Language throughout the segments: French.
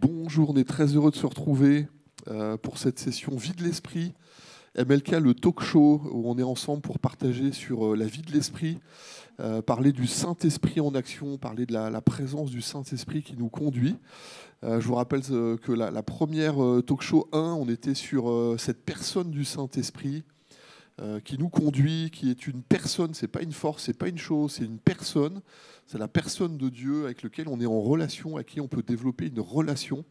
Bonjour, on est très heureux de se retrouver pour cette session Vie de l'Esprit, MLK, le talk show où on est ensemble pour partager sur la vie de l'Esprit, parler du Saint-Esprit en action, parler de la présence du Saint-Esprit qui nous conduit. Je vous rappelle que la première talk show 1, on était sur cette personne du Saint-Esprit qui nous conduit, qui est une personne, c'est pas une force, c'est pas une chose, c'est une personne, c'est la personne de Dieu avec laquelle on est en relation, à qui on peut développer une relation.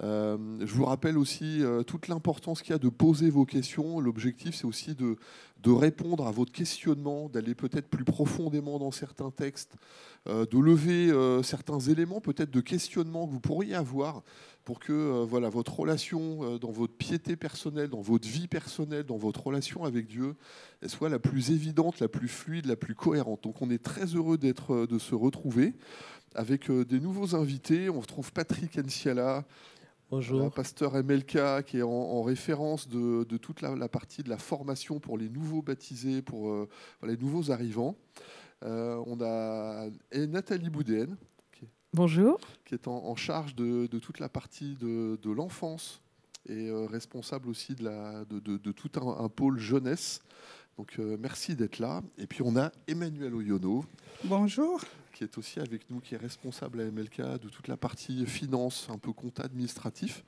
Je vous rappelle aussi toute l'importance qu'il y a de poser vos questions. L'objectif, c'est aussi de répondre à votre questionnement, d'aller peut-être plus profondément dans certains textes, de lever certains éléments peut-être de questionnement que vous pourriez avoir pour que voilà, votre relation dans votre piété personnelle, dans votre vie personnelle, dans votre relation avec Dieu, elle soit la plus évidente, la plus fluide, la plus cohérente. Donc on est très heureux de se retrouver avec des nouveaux invités. On retrouve Patrick N'Siala. Bonjour. Pasteur MLK, qui est en référence de toute la partie de la formation pour les nouveaux baptisés, pour les nouveaux arrivants. On a Nathalie Boudéhent, bonjour, qui est en charge de toute la partie de l'enfance et responsable aussi de tout un pôle jeunesse. Donc merci d'être là. Et puis on a Emmanuel Oyono. Bonjour. Qui est aussi avec nous, qui est responsable à MLK de toute la partie finance, un peu compta administratif.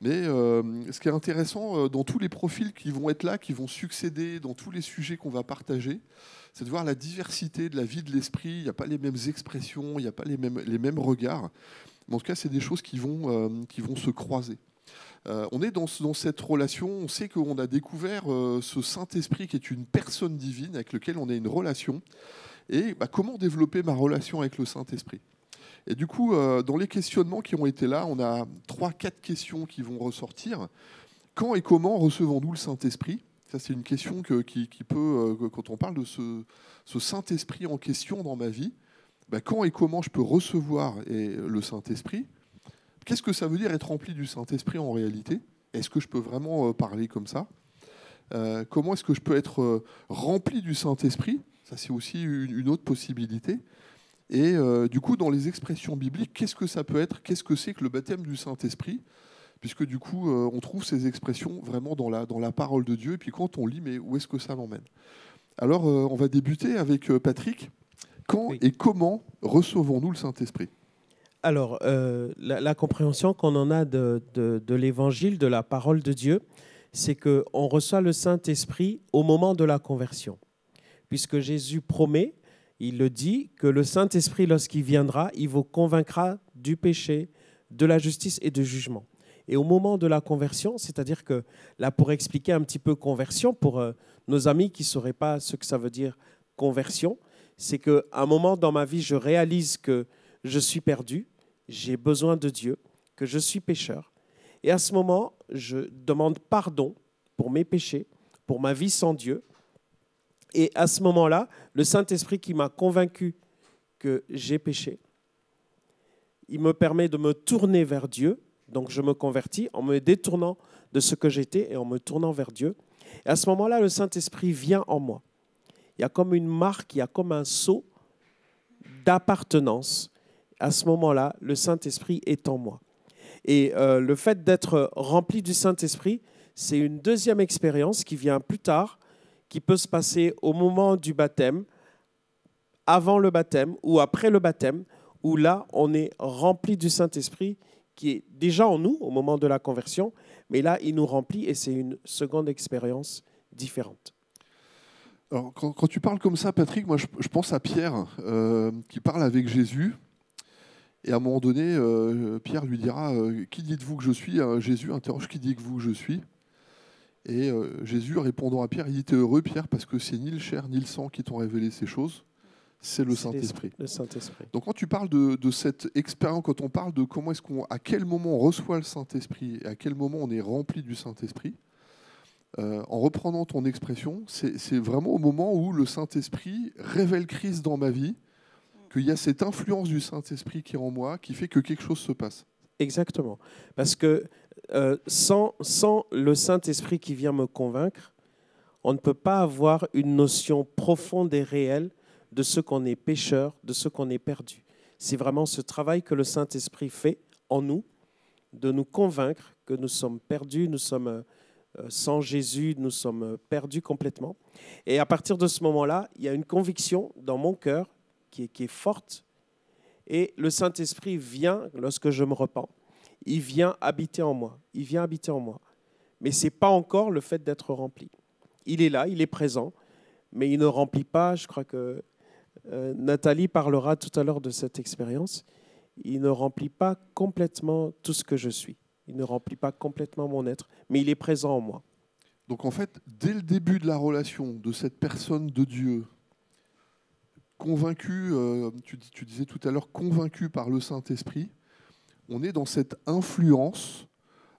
Mais ce qui est intéressant dans tous les profils qui vont être là, qui vont succéder dans tous les sujets qu'on va partager, c'est de voir la diversité de la vie de l'esprit. Il n'y a pas les mêmes expressions, il n'y a pas les mêmes regards. Mais en tout cas, c'est des choses qui vont se croiser. On est dans cette relation, on sait qu'on a découvert ce Saint-Esprit qui est une personne divine avec laquelle on a une relation. Et bah, comment développer ma relation avec le Saint-Esprit? Et du coup, dans les questionnements qui ont été là, on a 3-4 questions qui vont ressortir. Quand et comment recevons-nous le Saint-Esprit? Ça, c'est une question qui peut, quand on parle de ce Saint-Esprit en question dans ma vie, bah, quand et comment je peux recevoir le Saint-Esprit? Qu'est-ce que ça veut dire être rempli du Saint-Esprit en réalité? Est-ce que je peux vraiment parler comme ça? Comment est-ce que je peux être rempli du Saint-Esprit? Ça, c'est aussi une autre possibilité. Et du coup, dans les expressions bibliques, qu'est-ce que ça peut être? Qu'est-ce que c'est que le baptême du Saint-Esprit? Puisque du coup, on trouve ces expressions vraiment dans la parole de Dieu. Et puis quand on lit, mais où est-ce que ça m'emmène? Alors, on va débuter avec Patrick. Quand oui. Et comment recevons-nous le Saint-Esprit? Alors, la compréhension qu'on en a de l'Évangile, de la parole de Dieu, c'est qu'on reçoit le Saint-Esprit au moment de la conversion. Puisque Jésus promet, il le dit, que le Saint-Esprit, lorsqu'il viendra, il vous convaincra du péché, de la justice et du jugement. Et au moment de la conversion, c'est-à-dire que, là, pour expliquer un petit peu conversion, pour nos amis qui ne sauraient pas ce que ça veut dire conversion, c'est qu'à un moment dans ma vie, je réalise que je suis perdu, j'ai besoin de Dieu, que je suis pécheur. Et à ce moment, je demande pardon pour mes péchés, pour ma vie sans Dieu. Et à ce moment-là, le Saint-Esprit qui m'a convaincu que j'ai péché, il me permet de me tourner vers Dieu. Donc je me convertis en me détournant de ce que j'étais et en me tournant vers Dieu. Et à ce moment-là, le Saint-Esprit vient en moi. Il y a comme une marque, il y a comme un sceau d'appartenance. À ce moment-là, le Saint-Esprit est en moi. Et le fait d'être rempli du Saint-Esprit, c'est une deuxième expérience qui vient plus tard, qui peut se passer au moment du baptême, avant le baptême ou après le baptême, où là, on est rempli du Saint-Esprit qui est déjà en nous au moment de la conversion, mais là, il nous remplit et c'est une seconde expérience différente. Alors, quand tu parles comme ça, Patrick, moi, je pense à Pierre qui parle avec Jésus. Et à un moment donné, Pierre lui dira « Qui dites-vous que je suis ?» Jésus interroge « Qui dites-vous que je suis ?» Et Jésus, répondant à Pierre, il dit « T'es heureux, Pierre, parce que c'est ni le chair ni le sang qui t'ont révélé ces choses, c'est le Saint-Esprit. » Donc quand tu parles de cette expérience, quand on parle de comment est-ce qu'on, à quel moment on reçoit le Saint-Esprit et à quel moment on est rempli du Saint-Esprit, en reprenant ton expression, c'est vraiment au moment où le Saint-Esprit révèle Christ dans ma vie, qu'il y a cette influence du Saint-Esprit qui est en moi, qui fait que quelque chose se passe. Exactement. Parce que sans le Saint-Esprit qui vient me convaincre, on ne peut pas avoir une notion profonde et réelle de ce qu'on est pécheur, de ce qu'on est perdu. C'est vraiment ce travail que le Saint-Esprit fait en nous de nous convaincre que nous sommes perdus, nous sommes sans Jésus, nous sommes perdus complètement. Et à partir de ce moment-là, il y a une conviction dans mon cœur qui est forte. Et le Saint-Esprit vient, lorsque je me repens, il vient habiter en moi. Il vient habiter en moi. Mais ce n'est pas encore le fait d'être rempli. Il est là, il est présent, mais il ne remplit pas. Je crois que Nathalie parlera tout à l'heure de cette expérience. Il ne remplit pas complètement tout ce que je suis. Il ne remplit pas complètement mon être, mais il est présent en moi. Donc en fait, dès le début de la relation de cette personne de Dieu, convaincue, tu disais tout à l'heure, convaincue par le Saint-Esprit, on est dans cette influence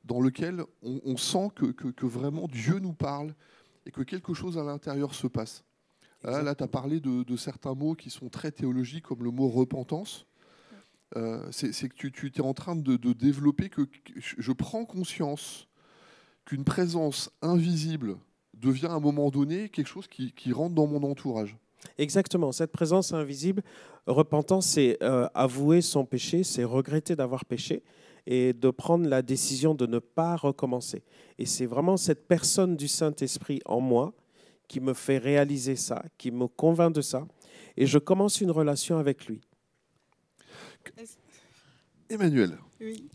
dans laquelle on sent que vraiment Dieu nous parle et que quelque chose à l'intérieur se passe. Exactement. Là, tu as parlé de certains mots qui sont très théologiques, comme le mot « repentance ». C'est que tu es en train de développer, que je prends conscience qu'une présence invisible devient à un moment donné quelque chose qui rentre dans mon entourage. Exactement, cette présence invisible, repentance, c'est avouer son péché, c'est regretter d'avoir péché et de prendre la décision de ne pas recommencer. Et c'est vraiment cette personne du Saint-Esprit en moi qui me fait réaliser ça, qui me convainc de ça, et je commence une relation avec lui. Emmanuel, oui.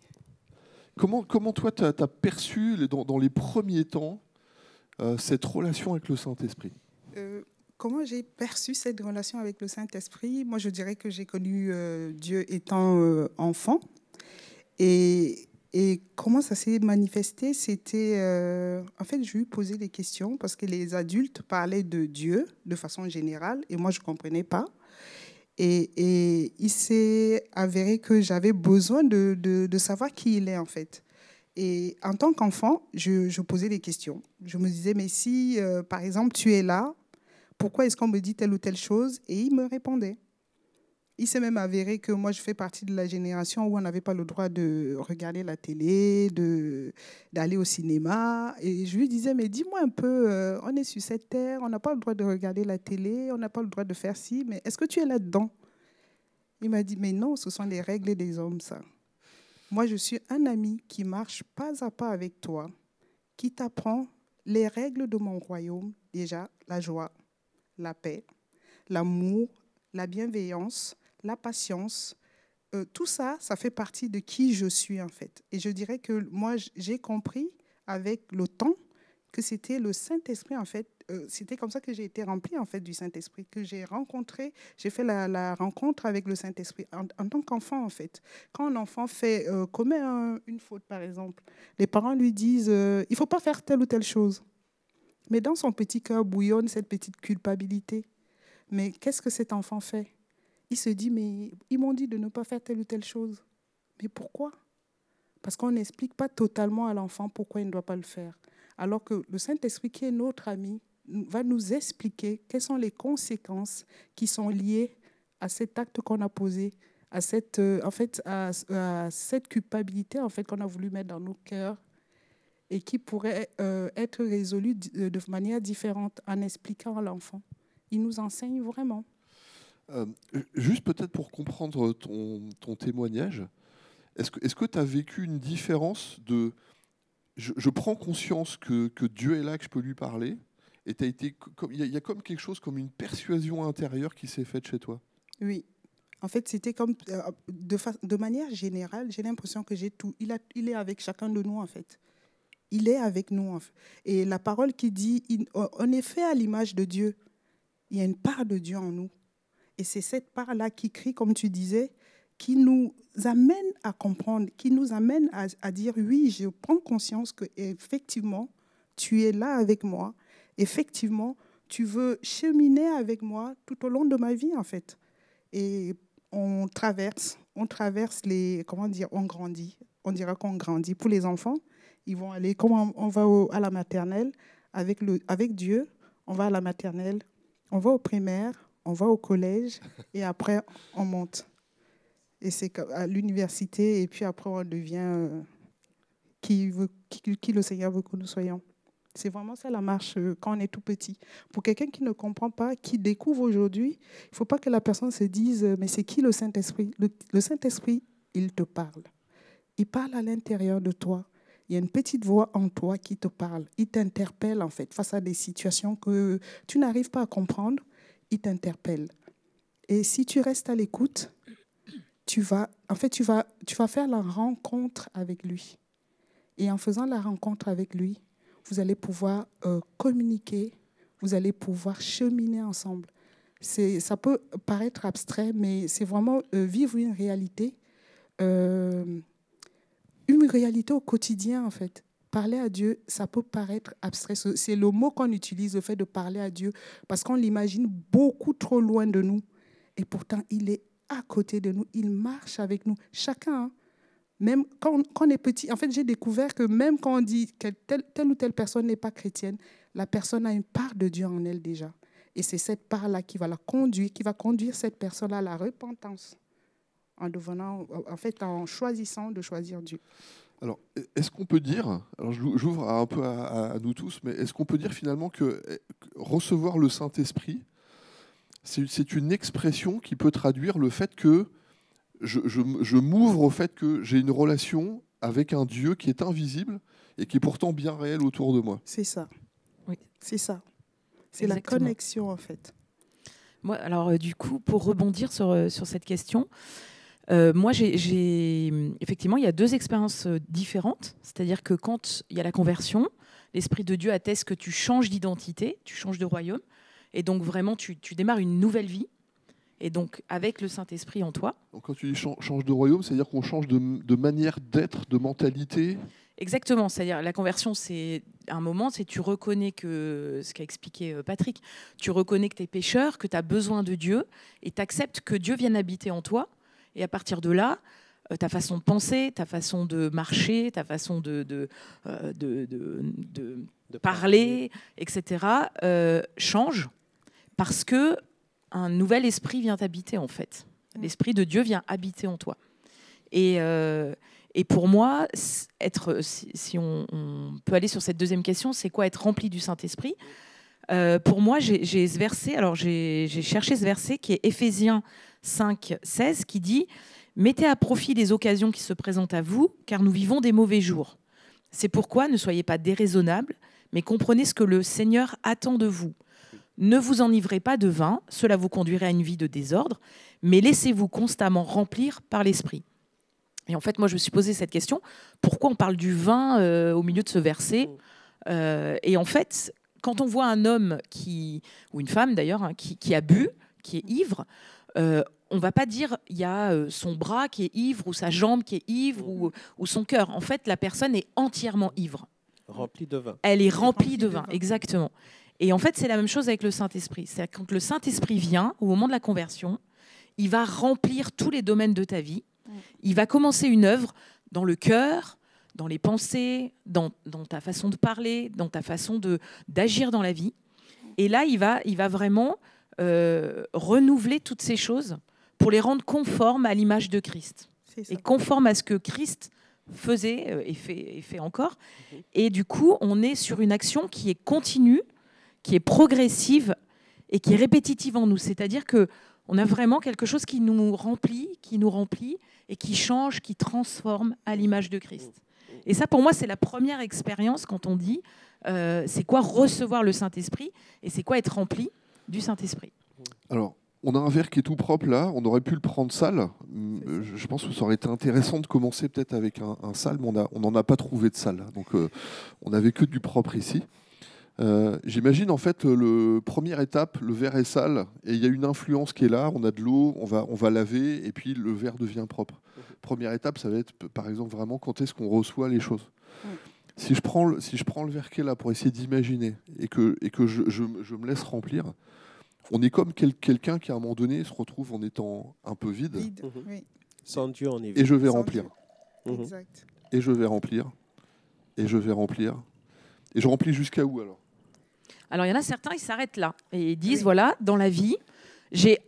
Comment toi tu as perçu dans les premiers temps cette relation avec le Saint-Esprit? Comment j'ai perçu cette relation avec le Saint-Esprit? Moi je dirais que j'ai connu Dieu étant enfant, et comment ça s'est manifesté? C'était en fait je lui posais des questions parce que les adultes parlaient de Dieu de façon générale et moi je ne comprenais pas. Et il s'est avéré que j'avais besoin de savoir qui il est, en fait. Et en tant qu'enfant, je posais des questions. Je me disais, mais si, par exemple, tu es là, pourquoi est-ce qu'on me dit telle ou telle chose? Et il me répondait. Il s'est même avéré que moi, je fais partie de la génération où on n'avait pas le droit de regarder la télé, d'aller au cinéma. Et je lui disais, mais dis-moi un peu, on est sur cette terre, on n'a pas le droit de regarder la télé, on n'a pas le droit de faire ci, mais est-ce que tu es là-dedans? Il m'a dit, mais non, ce sont les règles des hommes, ça. Moi, je suis un ami qui marche pas à pas avec toi, qui t'apprend les règles de mon royaume, déjà la joie, la paix, l'amour, la bienveillance, la patience, tout ça, ça fait partie de qui je suis en fait. Et je dirais que moi, j'ai compris avec le temps que c'était le Saint-Esprit en fait. C'était comme ça que j'ai été remplie en fait du Saint-Esprit, que j'ai rencontré, j'ai fait la rencontre avec le Saint-Esprit en tant qu'enfant en fait. Quand un enfant fait, commet une faute par exemple, les parents lui disent il ne faut pas faire telle ou telle chose. Mais dans son petit cœur bouillonne cette petite culpabilité. Mais qu'est-ce que cet enfant fait? Il se dit, mais ils m'ont dit de ne pas faire telle ou telle chose. Mais pourquoi? Parce qu'on n'explique pas totalement à l'enfant pourquoi il ne doit pas le faire. Alors que le Saint-Esprit, qui est notre ami, va nous expliquer quelles sont les conséquences qui sont liées à cet acte qu'on a posé, à cette culpabilité en fait, qu'on a voulu mettre dans nos cœurs et qui pourrait être résolue de manière différente en expliquant à l'enfant. Il nous enseigne vraiment. Juste peut-être pour comprendre ton témoignage, est-ce que tu as vécu une différence de... Je prends conscience que Dieu est là, que je peux lui parler, et tu as été... Il y a comme quelque chose, comme une persuasion intérieure qui s'est faite chez toi. Oui. En fait, c'était comme... De manière générale, j'ai l'impression que j'ai tout. Il est avec chacun de nous, en fait. Il est avec nous. En fait. Et la parole qui dit, on est fait à l'image de Dieu. Il y a une part de Dieu en nous. Et c'est cette part-là qui crie, comme tu disais, qui nous amène à comprendre, qui nous amène à dire, oui, je prends conscience qu'effectivement, tu es là avec moi. Effectivement, tu veux cheminer avec moi tout au long de ma vie, en fait. Et on traverse les... Comment dire? On grandit. On dira qu'on grandit. Pour les enfants, ils vont aller... Comme on va à la maternelle, avec Dieu, on va à la maternelle. On va au primaire, on va au collège et après on monte. Et c'est à l'université et puis après on devient qui le Seigneur veut que nous soyons. C'est vraiment ça la marche quand on est tout petit. Pour quelqu'un qui ne comprend pas, qui découvre aujourd'hui, il ne faut pas que la personne se dise mais c'est qui le Saint-Esprit? Le Saint-Esprit, il te parle. il parle à l'intérieur de toi. Il y a une petite voix en toi qui te parle. Il t'interpelle, en fait, face à des situations que tu n'arrives pas à comprendre. Il t'interpelle. Et si tu restes à l'écoute, tu vas faire la rencontre avec lui. Et en faisant la rencontre avec lui, vous allez pouvoir communiquer, vous allez pouvoir cheminer ensemble. Ça peut paraître abstrait, mais c'est vraiment vivre une réalité. Une réalité au quotidien, en fait. Parler à Dieu, ça peut paraître abstrait. C'est le mot qu'on utilise, le fait de parler à Dieu, parce qu'on l'imagine beaucoup trop loin de nous. Et pourtant, il est à côté de nous. Il marche avec nous. Chacun, hein. Même quand on est petit. En fait, j'ai découvert que même quand on dit que telle ou telle personne n'est pas chrétienne, la personne a une part de Dieu en elle déjà. Et c'est cette part-là qui va la conduire, qui va conduire cette personne-là à la repentance. En choisissant de choisir Dieu. Alors, est-ce qu'on peut dire, alors j'ouvre un peu à nous tous, mais est-ce qu'on peut dire finalement que recevoir le Saint-Esprit, c'est une expression qui peut traduire le fait que je m'ouvre au fait que j'ai une relation avec un Dieu qui est invisible et qui est pourtant bien réel autour de moi. C'est ça. Oui. C'est ça. C'est la connexion, en fait. Moi, alors, du coup, pour rebondir sur cette question... moi, effectivement, il y a deux expériences différentes. C'est-à-dire que quand il y a la conversion, l'Esprit de Dieu atteste que tu changes d'identité, tu changes de royaume. Et donc, vraiment, tu démarres une nouvelle vie. Et donc, avec le Saint-Esprit en toi. Donc, quand tu dis change de royaume, c'est-à-dire qu'on change de manière d'être, de mentalité. Exactement. C'est-à-dire la conversion, c'est un moment, c'est tu reconnais que, ce qu'a expliqué Patrick, tu reconnais que tu es pécheur, que tu as besoin de Dieu et tu acceptes que Dieu vienne habiter en toi. Et à partir de là, ta façon de penser, ta façon de marcher, ta façon de parler, etc., change parce qu'un nouvel esprit vient habiter, en fait. L'esprit de Dieu vient habiter en toi. Et pour moi, si on peut aller sur cette deuxième question, c'est quoi être rempli du Saint-Esprit ? Pour moi, j'ai ce verset, alors j'ai cherché ce verset qui est Éphésiens 5:16 qui dit « Mettez à profit les occasions qui se présentent à vous, car nous vivons des mauvais jours. C'est pourquoi ne soyez pas déraisonnables, mais comprenez ce que le Seigneur attend de vous. Ne vous enivrez pas de vin, cela vous conduirait à une vie de désordre, mais laissez-vous constamment remplir par l'Esprit. » Et en fait, moi, je me suis posé cette question, pourquoi on parle du vin au milieu de ce verset et en fait, quand on voit un homme ou une femme d'ailleurs, hein, qui a bu, qui est ivre, on ne va pas dire il y a son bras qui est ivre ou sa jambe qui est ivre ou son cœur. En fait, la personne est entièrement ivre. Remplie de vin. Elle est remplie de vin, exactement. Et en fait, c'est la même chose avec le Saint-Esprit. C'est-à-dire que quand le Saint-Esprit vient, au moment de la conversion, il va remplir tous les domaines de ta vie. Il va commencer une œuvre dans le cœur, dans les pensées, dans ta façon de parler, dans ta façon d'agir dans la vie. Et là, il va vraiment renouveler toutes ces choses pour les rendre conformes à l'image de Christ. Et conformes à ce que Christ faisait et fait encore. Et du coup, on est sur une action qui est continue, qui est progressive et qui est répétitive en nous. C'est-à-dire qu'on a vraiment quelque chose qui nous remplit et qui change, qui transforme à l'image de Christ. Et ça, pour moi, c'est la première expérience quand on dit c'est quoi recevoir le Saint-Esprit et c'est quoi être rempli du Saint-Esprit. Alors, on a un verre qui est tout propre là, on aurait pu le prendre sale. Je pense que ça aurait été intéressant de commencer peut-être avec un sale, mais on n'en a pas trouvé de sale. Donc, on n'avait que du propre ici. J'imagine en fait la première étape, le verre est sale et il y a une influence qui est là, on a de l'eau, on va laver et puis le verre devient propre. Première étape, ça va être par exemple vraiment quand est-ce qu'on reçoit les choses. Oui. Si je prends le verre qui est là pour essayer d'imaginer et que je me laisse remplir, on est comme quelqu'un qui à un moment donné se retrouve en étant un peu vide. Oui. Sans Dieu on est vide. Et je vais remplir. Exact. Et je vais remplir. Et je vais remplir. Et je remplis jusqu'à où alors ? Alors, il y en a certains, ils s'arrêtent là et ils disent, oui. Voilà, dans la vie, j'ai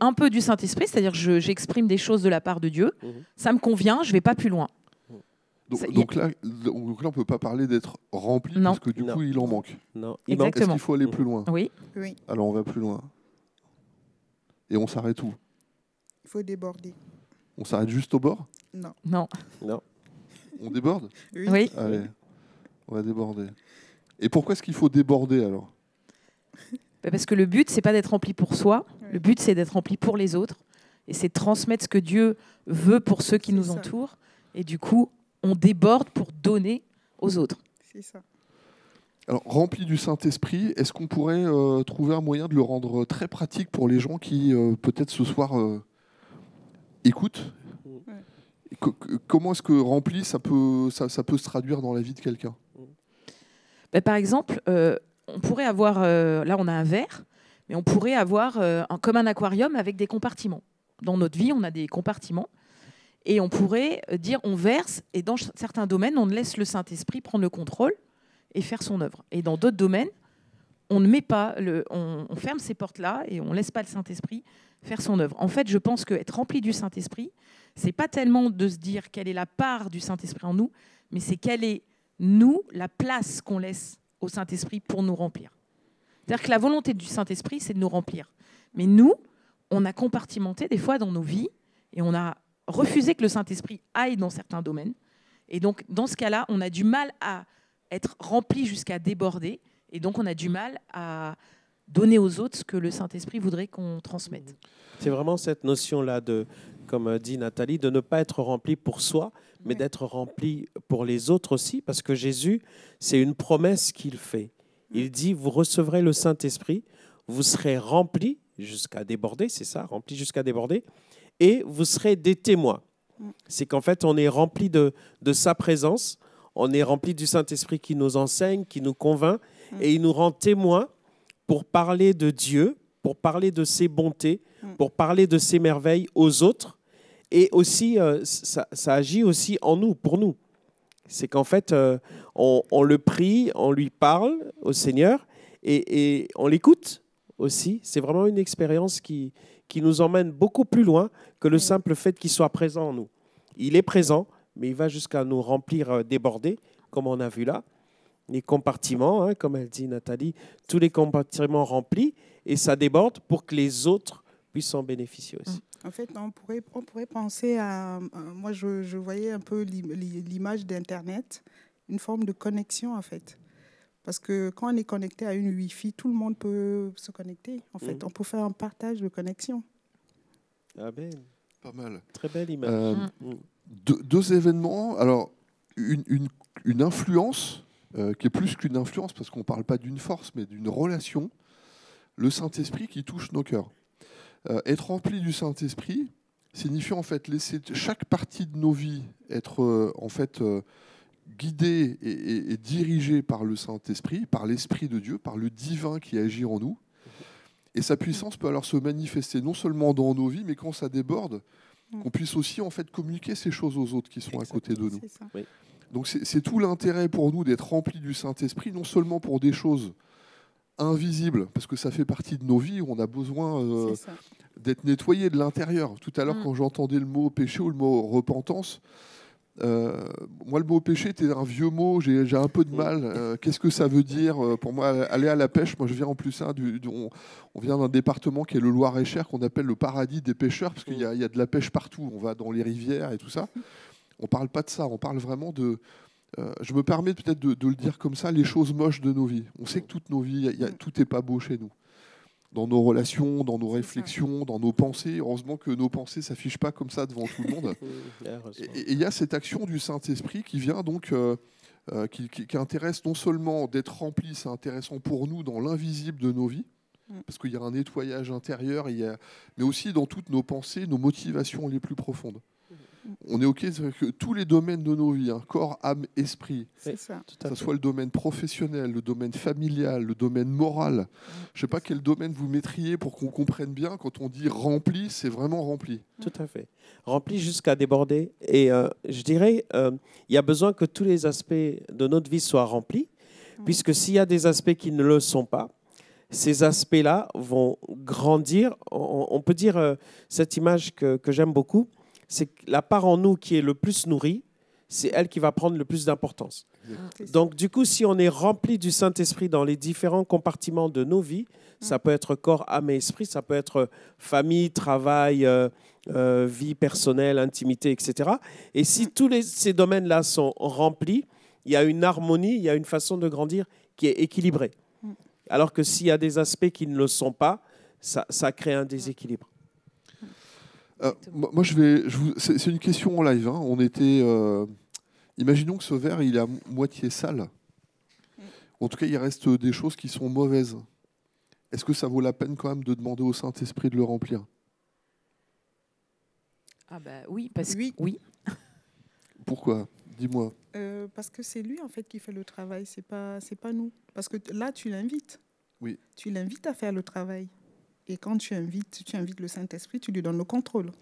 un peu du Saint-Esprit, c'est-à-dire j'exprime des choses de la part de Dieu, ça me convient, je ne vais pas plus loin. Donc là, on ne peut pas parler d'être rempli, non. Parce que du coup, il en manque. Non. Est-ce qu'il faut aller plus loin ? Oui. Oui. Alors, on va plus loin. Et on s'arrête où ? Il faut déborder. On s'arrête juste au bord ? Non. Non. Non. On déborde ? Oui. Allez, on va déborder. Et pourquoi est-ce qu'il faut déborder alors ? Parce que le but, c'est pas d'être rempli pour soi. Le but, c'est d'être rempli pour les autres. Et c'est de transmettre ce que Dieu veut pour ceux qui nous entourent. Et du coup, on déborde pour donner aux autres. C'est ça. Alors, rempli du Saint-Esprit, est-ce qu'on pourrait trouver un moyen de le rendre très pratique pour les gens qui, peut-être ce soir, écoutent ? Ouais. Comment est-ce que rempli, ça peut se traduire dans la vie de quelqu'un ? Ben, par exemple, on pourrait avoir... là, on a un verre, mais on pourrait avoir comme un aquarium avec des compartiments. Dans notre vie, on a des compartiments. Et on pourrait dire, on verse, et dans certains domaines, on laisse le Saint-Esprit prendre le contrôle et faire son œuvre. Et dans d'autres domaines, on ne met pas, on ferme ces portes-là et on ne laisse pas le Saint-Esprit faire son œuvre. En fait, je pense qu'être rempli du Saint-Esprit, ce n'est pas tellement de se dire quelle est la part du Saint-Esprit en nous, mais c'est quelle est, nous, la place qu'on laisse au Saint-Esprit pour nous remplir. C'est-à-dire que la volonté du Saint-Esprit, c'est de nous remplir. Mais nous, on a compartimenté des fois dans nos vies et on a refusé que le Saint-Esprit aille dans certains domaines. Et donc, dans ce cas-là, on a du mal à être rempli jusqu'à déborder. Et donc, on a du mal à donner aux autres ce que le Saint-Esprit voudrait qu'on transmette. C'est vraiment cette notion-là, de, comme dit Nathalie, de ne pas être rempli pour soi, mais d'être rempli pour les autres aussi, parce que Jésus, c'est une promesse qu'il fait. Il dit, vous recevrez le Saint-Esprit, vous serez remplis jusqu'à déborder, c'est ça, remplis jusqu'à déborder, et vous serez des témoins. C'est qu'en fait, on est rempli de sa présence, on est rempli du Saint-Esprit qui nous enseigne, qui nous convainc, et il nous rend témoins pour parler de Dieu, pour parler de ses bontés, pour parler de ses merveilles aux autres. Et aussi, ça agit aussi en nous, pour nous. C'est qu'en fait, on le prie, on lui parle au Seigneur et on l'écoute aussi. C'est vraiment une expérience qui nous emmène beaucoup plus loin que le simple fait qu'il soit présent en nous. Il est présent, mais il va jusqu'à nous remplir, déborder, comme on a vu là. Les compartiments, hein, comme elle dit Nathalie, tous les compartiments remplis, et ça déborde pour que les autres puissent en bénéficier aussi. En fait, on pourrait penser à... Moi, je voyais un peu l'image d'Internet, une forme de connexion, en fait. Parce que quand on est connecté à une Wi-Fi, tout le monde peut se connecter, en fait. On peut faire un partage de connexion. Ah ben, pas mal. Très belle image. Deux événements. Alors, une influence... qui est plus qu'une influence, parce qu'on ne parle pas d'une force, mais d'une relation, le Saint-Esprit qui touche nos cœurs. Être rempli du Saint-Esprit signifie en fait laisser chaque partie de nos vies être en fait guidée et dirigée par le Saint-Esprit, par l'Esprit de Dieu, par le divin qui agit en nous. Et sa puissance peut alors se manifester non seulement dans nos vies, mais quand ça déborde, qu'on puisse aussi en fait communiquer ces choses aux autres qui sont à côté de nous. C'est ça. Oui. Donc c'est tout l'intérêt pour nous d'être remplis du Saint-Esprit, non seulement pour des choses invisibles, parce que ça fait partie de nos vies, on a besoin d'être nettoyé de l'intérieur. Tout à l'heure, quand j'entendais le mot péché ou le mot repentance, moi le mot péché était un vieux mot, j'ai un peu de mal. Qu'est-ce que ça veut dire pour moi aller à la pêche? Moi je viens en plus, hein, on vient d'un département qui est le Loir-et-Cher, qu'on appelle le paradis des pêcheurs, parce qu'il y a de la pêche partout, on va dans les rivières et tout ça. On ne parle pas de ça, on parle vraiment de... je me permets peut-être de le dire comme ça, les choses moches de nos vies. On sait que toutes nos vies, tout n'est pas beau chez nous. Dans nos relations, dans nos réflexions, dans nos pensées. Heureusement que nos pensées ne s'affichent pas comme ça devant tout le monde. Et il y a cette action du Saint-Esprit qui vient donc, qui intéresse non seulement d'être rempli, c'est intéressant pour nous dans l'invisible de nos vies, parce qu'il y a un nettoyage intérieur, mais aussi dans toutes nos pensées, nos motivations les plus profondes. On est OK, c'est-à-dire que tous les domaines de nos vies, hein, corps, âme, esprit, que ce soit le domaine professionnel, le domaine familial, le domaine moral, je ne sais pas quel domaine vous mettriez pour qu'on comprenne bien, quand on dit rempli, c'est vraiment rempli. Tout à fait. Rempli jusqu'à déborder. Et je dirais, il y a besoin que tous les aspects de notre vie soient remplis, puisque s'il y a des aspects qui ne le sont pas, ces aspects-là vont grandir. On peut dire cette image que j'aime beaucoup, c'est que la part en nous qui est le plus nourrie, c'est elle qui va prendre le plus d'importance. Donc, du coup, si on est rempli du Saint-Esprit dans les différents compartiments de nos vies, ça peut être corps, âme et esprit, ça peut être famille, travail, vie personnelle, intimité, etc. Et si tous ces domaines-là sont remplis, il y a une harmonie, il y a une façon de grandir qui est équilibrée. Alors que s'il y a des aspects qui ne le sont pas, ça crée un déséquilibre. Moi, c'est une question en live. Hein. On était... Imaginons que ce verre, il est à moitié sale. En tout cas, il reste des choses qui sont mauvaises. Est-ce que ça vaut la peine quand même de demander au Saint-Esprit de le remplir? Ah bah oui, parce que... Oui. Pourquoi? Dis-moi. Parce que c'est lui, en fait, qui fait le travail. C'est pas nous. Parce que là, tu l'invites. Oui. Tu l'invites à faire le travail. Et quand tu invites le Saint-Esprit, tu lui donnes le contrôle.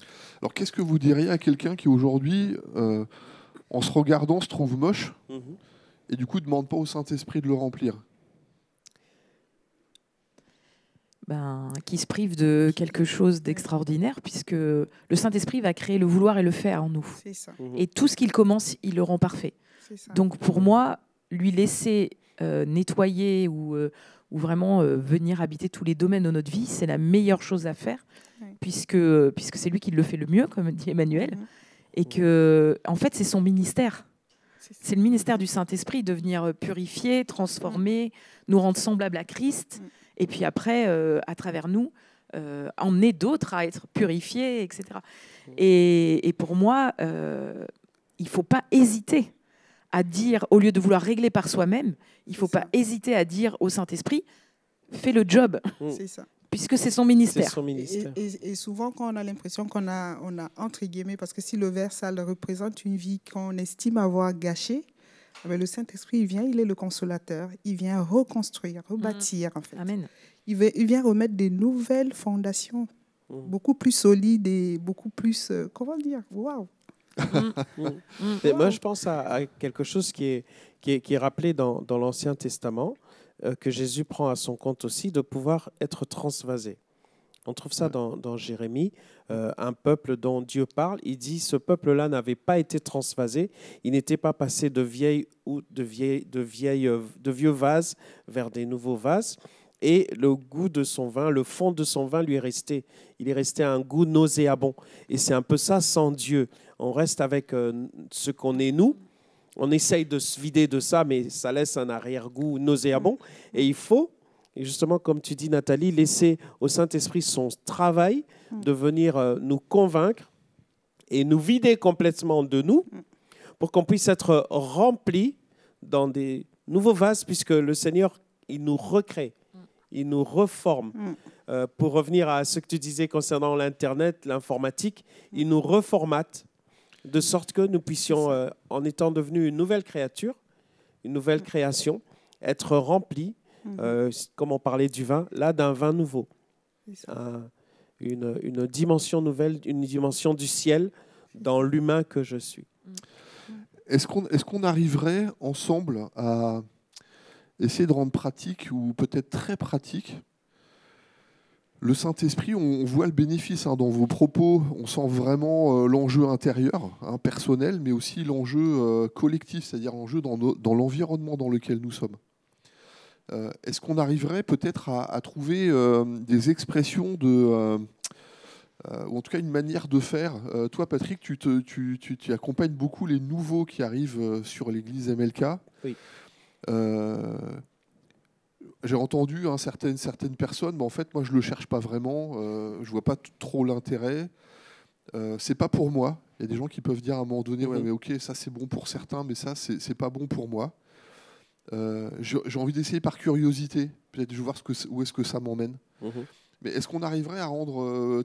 Alors, qu'est-ce que vous diriez à quelqu'un qui, aujourd'hui... en se regardant, se trouve moche, et du coup, ne demande pas au Saint-Esprit de le remplir? Qui se prive de quelque chose d'extraordinaire, puisque le Saint-Esprit va créer le vouloir et le faire en nous. C'est ça. Et tout ce qu'il commence, il le rend parfait. C'est ça. Donc, pour moi, lui laisser nettoyer ou vraiment venir habiter tous les domaines de notre vie, c'est la meilleure chose à faire, puisque c'est lui qui le fait le mieux, comme dit Emmanuel. Et que, en fait, c'est son ministère. C'est le ministère du Saint-Esprit de venir purifier, transformer, nous rendre semblables à Christ. Et puis après, à travers nous, emmener d'autres à être purifiés, etc. Et pour moi, il ne faut pas hésiter à dire, au lieu de vouloir régler par soi-même, il ne faut pas hésiter à dire au Saint-Esprit, fais le job. C'est ça. Puisque c'est son ministère. Et souvent, quand on a l'impression qu'on a, entre guillemets, parce que si le verre sale représente une vie qu'on estime avoir gâchée, le Saint-Esprit, il vient, il est le consolateur, il vient reconstruire, rebâtir, en fait. Amen. Il vient remettre des nouvelles fondations, beaucoup plus solides et beaucoup plus, comment dire, waouh. Moi, je pense à quelque chose qui est rappelé dans l'Ancien Testament, que Jésus prend à son compte aussi, de pouvoir être transvasé. On trouve ça dans Jérémie, un peuple dont Dieu parle. Il dit, ce peuple-là n'avait pas été transvasé, il n'était pas passé de vieilles ou de vieux vases vers des nouveaux vases, et le goût de son vin, le fond de son vin lui est resté. Il est resté un goût nauséabond. Et c'est un peu ça sans Dieu. On reste avec ce qu'on est nous. On essaye de se vider de ça, mais ça laisse un arrière-goût nauséabond. Et il faut, justement, comme tu dis, Nathalie, laisser au Saint-Esprit son travail de venir nous convaincre et nous vider complètement de nous pour qu'on puisse être remplis dans des nouveaux vases, puisque le Seigneur, il nous recrée, il nous reforme. Pour revenir à ce que tu disais concernant l'Internet, l'informatique, il nous reformate, de sorte que nous puissions, en étant devenus une nouvelle créature, une nouvelle création, être remplis, comme on parlait du vin, là, d'un vin nouveau. Une dimension nouvelle, une dimension du ciel dans l'humain que je suis. Est-ce qu'on arriverait ensemble à essayer de rendre pratique, ou peut-être très pratique, le Saint-Esprit? On voit le bénéfice dans vos propos, on sent vraiment l'enjeu intérieur, personnel, mais aussi l'enjeu collectif, c'est-à-dire l'enjeu dans l'environnement dans lequel nous sommes. Est-ce qu'on arriverait peut-être à trouver des expressions, ou en tout cas une manière de faire? Toi, Patrick, tu accompagnes beaucoup les nouveaux qui arrivent sur l'église MLK. Oui. J'ai entendu certaines personnes, mais en fait, moi, je ne le cherche pas vraiment. Je ne vois pas trop l'intérêt. Ce n'est pas pour moi. Il y a des gens qui peuvent dire à un moment donné, ouais, mais OK, ça, c'est bon pour certains, mais ça, ce n'est pas bon pour moi. J'ai envie d'essayer par curiosité. Peut-être je vais voir où est-ce que ça m'emmène. Mais est-ce qu'on arriverait à rendre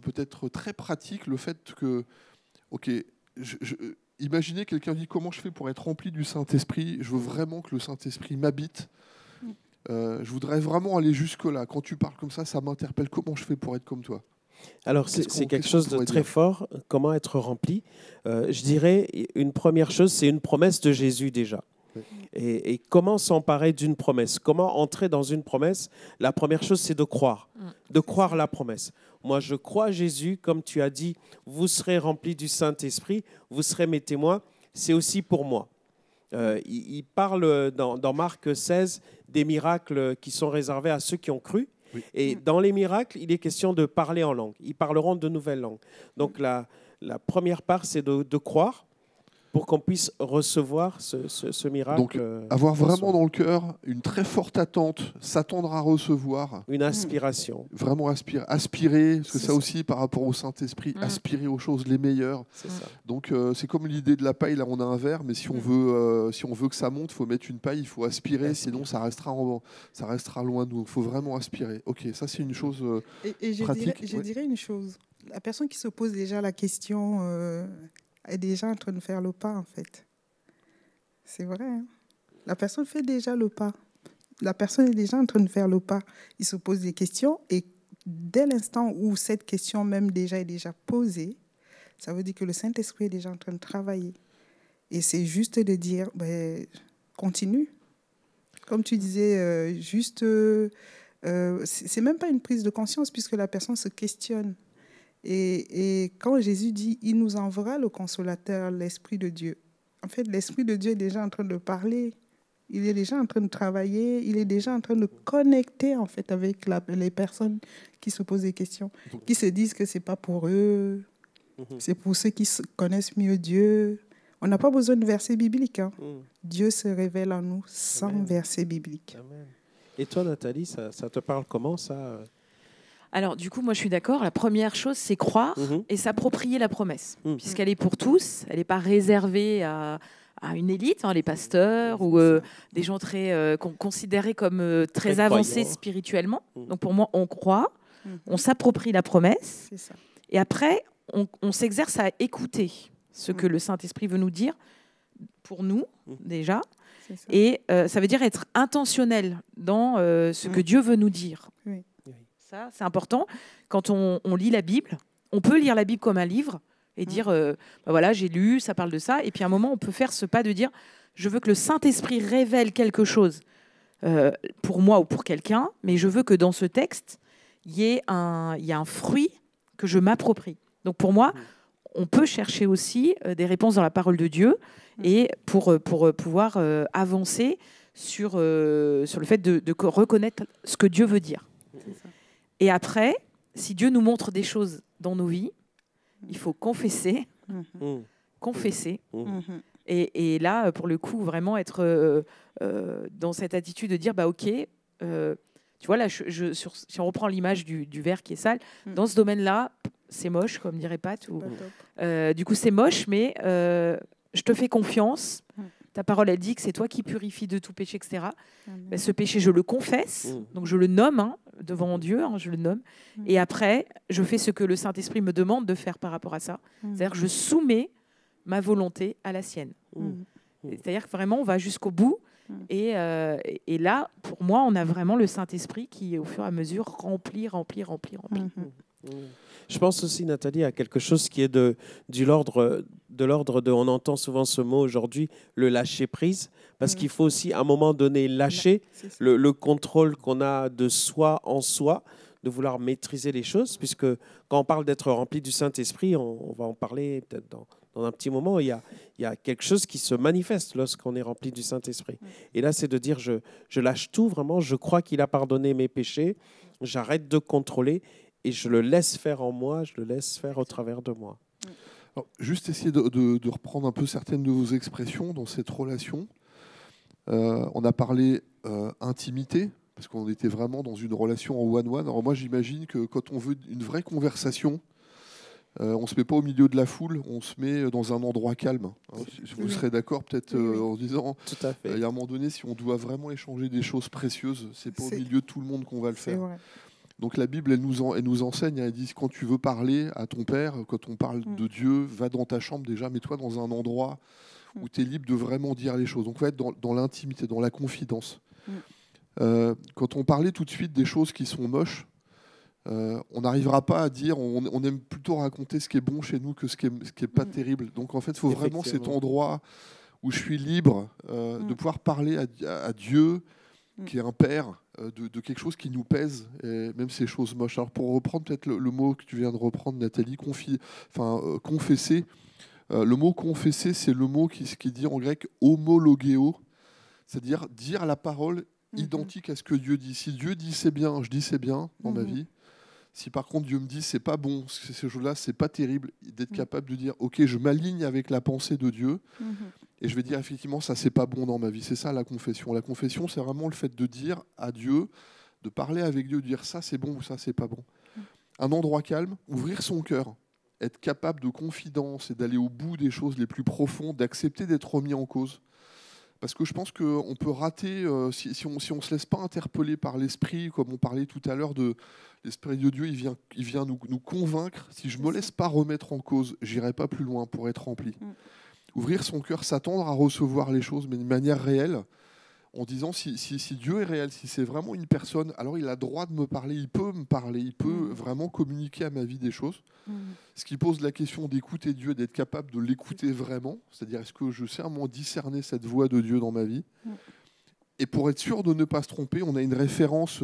peut-être très pratique le fait que, OK, imaginez quelqu'un dit, comment je fais pour être rempli du Saint-Esprit? Je veux vraiment que le Saint-Esprit m'habite. Je voudrais vraiment aller jusque-là. Quand tu parles comme ça, ça m'interpelle. Comment je fais pour être comme toi? Alors, c'est quelque chose de très fort. Comment être rempli? Je dirais, une première chose, c'est une promesse de Jésus déjà. Oui. Et comment s'emparer d'une promesse? Comment entrer dans une promesse? La première chose, c'est de croire. De croire la promesse. Moi, je crois Jésus, comme tu as dit, vous serez remplis du Saint-Esprit, vous serez mes témoins. C'est aussi pour moi. Il parle dans Marc 16 des miracles qui sont réservés à ceux qui ont cru. Oui. Et dans les miracles, il est question de parler en langue. Ils parleront de nouvelles langues. Donc la première part, c'est de croire pour qu'on puisse recevoir ce miracle. Donc, avoir vraiment dans le cœur une très forte attente, s'attendre à recevoir. Une aspiration. Vraiment aspirer, parce que ça aussi, par rapport au Saint-Esprit, aspirer aux choses les meilleures. C'est ça. Donc, c'est comme l'idée de la paille, là, on a un verre, mais si on veut, que ça monte, il faut mettre une paille, il faut aspirer, sinon ça restera loin de nous. Il faut vraiment aspirer. OK, ça, c'est une chose et je pratique. Et je dirais une chose. La personne qui se pose déjà la question... est déjà en train de faire le pas, en fait. C'est vrai. Hein? La personne fait déjà le pas. La personne est déjà en train de faire le pas. Il se pose des questions et dès l'instant où cette question même est déjà posée, ça veut dire que le Saint-Esprit est déjà en train de travailler. Et c'est juste de dire, ben, continue. Comme tu disais, c'est même pas une prise de conscience puisque la personne se questionne. Et quand Jésus dit « Il nous enverra le consolateur, l'Esprit de Dieu », en fait, l'Esprit de Dieu est déjà en train de parler, il est déjà en train de travailler, il est déjà en train de connecter en fait, avec les personnes qui se posent des questions, qui se disent que ce n'est pas pour eux, c'est pour ceux qui connaissent mieux Dieu. On n'a pas besoin de versets bibliques. Hein. Dieu se révèle en nous sans versets bibliques. Amen. Et toi, Nathalie, ça te parle comment, ça ? Alors, du coup, moi, je suis d'accord. La première chose, c'est croire et s'approprier la promesse, puisqu'elle est pour tous. Elle n'est pas réservée à une élite, hein, les pasteurs ou des gens considérés comme très avancés spirituellement. Donc, pour moi, on croit, on s'approprie la promesse. C'est ça. Et après, on s'exerce à écouter ce que le Saint-Esprit veut nous dire pour nous, déjà. Et ça veut dire être intentionnel dans ce que Dieu veut nous dire. Oui. C'est important. Quand on lit la Bible, on peut lire la Bible comme un livre et dire ben voilà, j'ai lu, ça parle de ça. Et puis à un moment, on peut faire ce pas de dire je veux que le Saint-Esprit révèle quelque chose pour moi ou pour quelqu'un, mais je veux que dans ce texte, il y a un fruit que je m'approprie. Donc pour moi, on peut chercher aussi des réponses dans la parole de Dieu et pour pouvoir avancer sur le fait de reconnaître ce que Dieu veut dire. C'est ça. Et après, si Dieu nous montre des choses dans nos vies, il faut confesser, et là, pour le coup, vraiment être dans cette attitude de dire, bah ok, tu vois là, si on reprend l'image du verre qui est sale, dans ce domaine-là, c'est moche, comme dirait Pat, du coup c'est moche, mais je te fais confiance. Ta parole, elle dit que c'est toi qui purifie de tout péché, etc. Ben, ce péché, je le confesse, donc je le nomme devant Dieu, je le nomme. Et après, je fais ce que le Saint-Esprit me demande de faire par rapport à ça. C'est-à-dire que je soumets ma volonté à la sienne. C'est-à-dire que vraiment, on va jusqu'au bout. Et là, pour moi, on a vraiment le Saint-Esprit qui, au fur et à mesure, remplit. Je pense aussi, Nathalie, à quelque chose qui est de l'ordre de... On entend souvent ce mot aujourd'hui, le lâcher-prise, parce qu'il faut aussi, à un moment donné, lâcher le contrôle qu'on a de soi en soi, de vouloir maîtriser les choses, puisque quand on parle d'être rempli du Saint-Esprit, on va en parler peut-être dans un petit moment, il y a quelque chose qui se manifeste lorsqu'on est rempli du Saint-Esprit. Et là, c'est de dire, je lâche tout, vraiment, je crois qu'il a pardonné mes péchés, j'arrête de contrôler, et je le laisse faire en moi, je le laisse faire au travers de moi. Alors, juste essayer de reprendre un peu certaines de vos expressions dans cette relation. On a parlé intimité, parce qu'on était vraiment dans une relation en one-one. Alors moi, j'imagine que quand on veut une vraie conversation, on ne se met pas au milieu de la foule, on se met dans un endroit calme. Alors, vous serez d'accord peut-être en disant, tout à fait. Il y a un moment donné, si on doit vraiment échanger des choses précieuses, ce n'est pas au milieu de tout le monde qu'on va le faire. Vrai. Donc la Bible, elle nous enseigne, elle dit quand tu veux parler à ton père, quand on parle de Dieu, va dans ta chambre déjà, mets-toi dans un endroit où tu es libre de vraiment dire les choses. Donc on va être dans l'intimité, dans la confidence. Quand on parlait tout de suite des choses qui sont moches, on n'arrivera pas à dire, on aime plutôt raconter ce qui est bon chez nous que ce qui est pas terrible. Donc en fait, il faut vraiment cet endroit où je suis libre de pouvoir parler à Dieu, qui est un père, de quelque chose qui nous pèse, et même ces choses moches. Alors pour reprendre peut-être le mot que tu viens de reprendre, Nathalie, confesser, Le mot confesser, c'est le mot qui dit en grec homologéo, c'est-à-dire dire la parole identique à ce que Dieu dit. Si Dieu dit c'est bien, je dis c'est bien dans ma vie. Si par contre Dieu me dit c'est pas bon, ces choses-là, c'est pas terrible, d'être capable de dire ok, je m'aligne avec la pensée de Dieu et je vais dire effectivement ça c'est pas bon dans ma vie. C'est ça la confession. La confession, c'est vraiment le fait de dire à Dieu, de parler avec Dieu, de dire ça c'est bon ou ça c'est pas bon. Un endroit calme, ouvrir son cœur, être capable de confidence et d'aller au bout des choses les plus profondes, d'accepter d'être remis en cause. Parce que je pense qu'on peut rater, si on ne se laisse pas interpeller par l'esprit, comme on parlait tout à l'heure de l'esprit de Dieu, il vient nous convaincre. Si je ne me laisse pas remettre en cause, je n'irai pas plus loin pour être rempli. Ouvrir son cœur, s'attendre à recevoir les choses, mais d'une manière réelle, en disant si Dieu est réel, si c'est vraiment une personne, alors il a droit de me parler, il peut me parler, il peut vraiment communiquer à ma vie des choses. Ce qui pose la question d'écouter Dieu, d'être capable de l'écouter vraiment, c'est-à-dire est-ce que je sais vraiment discerner cette voix de Dieu dans ma vie. Et pour être sûr de ne pas se tromper, on a une référence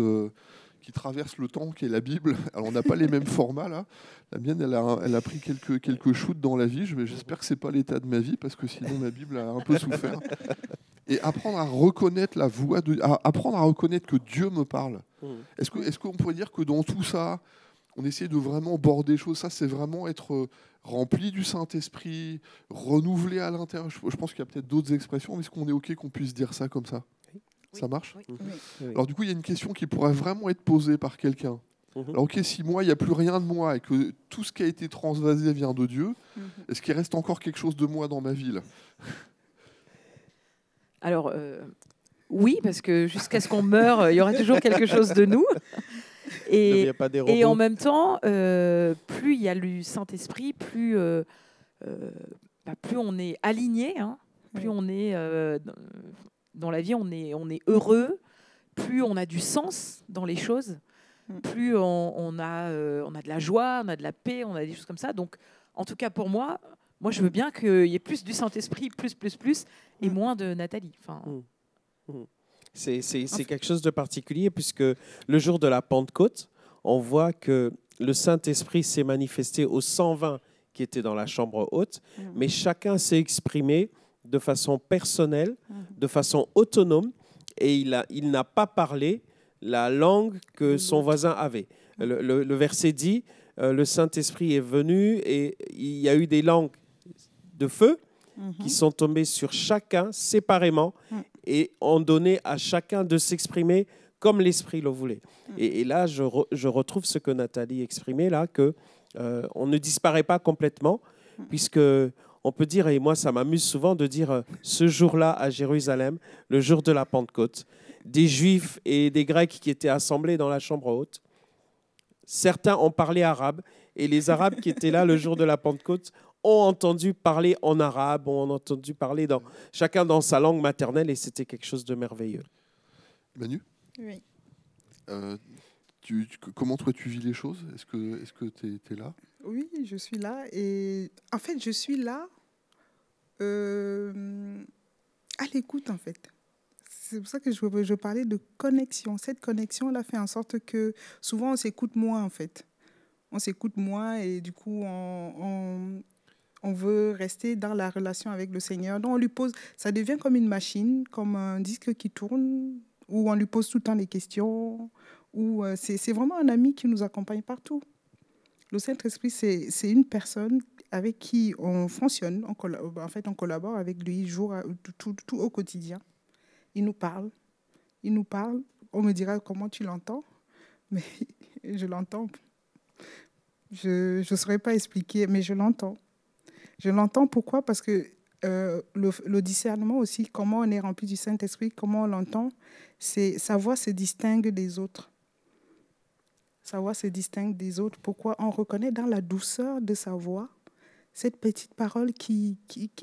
qui traverse le temps, qui est la Bible. Alors on n'a pas les mêmes formats là. La mienne, elle a pris quelques shoots dans la vie, j'espère que ce n'est pas l'état de ma vie, parce que sinon ma Bible a un peu souffert. Et apprendre à reconnaître la voix de Dieu, apprendre à reconnaître que Dieu me parle. Est-ce qu'on pourrait dire que dans tout ça, on essaie de vraiment border les choses? Ça, c'est vraiment être rempli du Saint-Esprit, renouvelé à l'intérieur. Je pense qu'il y a peut-être d'autres expressions, mais est-ce qu'on est OK qu'on puisse dire ça comme ça? Ça marche? Alors du coup, il y a une question qui pourrait vraiment être posée par quelqu'un. Alors OK, si moi, il n'y a plus rien de moi et que tout ce qui a été transvasé vient de Dieu, est-ce qu'il reste encore quelque chose de moi dans ma vie là? Alors, oui, parce que jusqu'à ce qu'on meure, il y aura toujours quelque chose de nous. Et en même temps, plus il y a le Saint-Esprit, plus on est aligné, hein, plus on est dans la vie, on est heureux, plus on a du sens dans les choses, plus on a de la joie, on a de la paix, on a des choses comme ça. Donc, en tout cas pour moi... Moi, je veux bien qu'il y ait plus du Saint-Esprit, plus, et moins de Nathalie. Enfin... C'est quelque chose de particulier, puisque le jour de la Pentecôte, on voit que le Saint-Esprit s'est manifesté aux 120 qui étaient dans la chambre haute, mais chacun s'est exprimé de façon personnelle, de façon autonome, et il n'a pas parlé la langue que son voisin avait. Le verset dit, le Saint-Esprit est venu et il y a eu des langues de feu qui sont tombés sur chacun séparément et ont donné à chacun de s'exprimer comme l'Esprit le voulait. Et là, je retrouve ce que Nathalie exprimait, là, qu'on ne disparaît pas complètement, puisque on peut dire, et moi ça m'amuse souvent de dire, ce jour-là à Jérusalem, le jour de la Pentecôte, des Juifs et des Grecs qui étaient assemblés dans la chambre haute, certains ont parlé arabe et les Arabes qui étaient là le jour de la Pentecôte ont entendu parler en arabe, ont entendu parler chacun dans sa langue maternelle, et c'était quelque chose de merveilleux. Manu ? Oui. Comment toi tu vis les choses ? Est-ce que t'es là ? Oui, je suis là. Et en fait, je suis là à l'écoute, en fait. C'est pour ça que je parlais de connexion. Cette connexion-là fait en sorte que souvent, on s'écoute moins, en fait. On s'écoute moins et du coup, on veut rester dans la relation avec le Seigneur. Donc, on lui pose... Ça devient comme une machine, comme un disque qui tourne, où on lui pose tout le temps des questions. C'est vraiment un ami qui nous accompagne partout. Le Saint-Esprit, c'est une personne avec qui on fonctionne. En fait, on collabore avec lui tout au quotidien. Il nous parle. On me dira comment tu l'entends, mais je l'entends. Je ne saurais pas expliquer, mais je l'entends. Je l'entends pourquoi? Parce que le discernement aussi, comment on est rempli du Saint-Esprit, comment on l'entend, sa voix se distingue des autres. Sa voix se distingue des autres. Pourquoi? On reconnaît dans la douceur de sa voix cette petite parole qui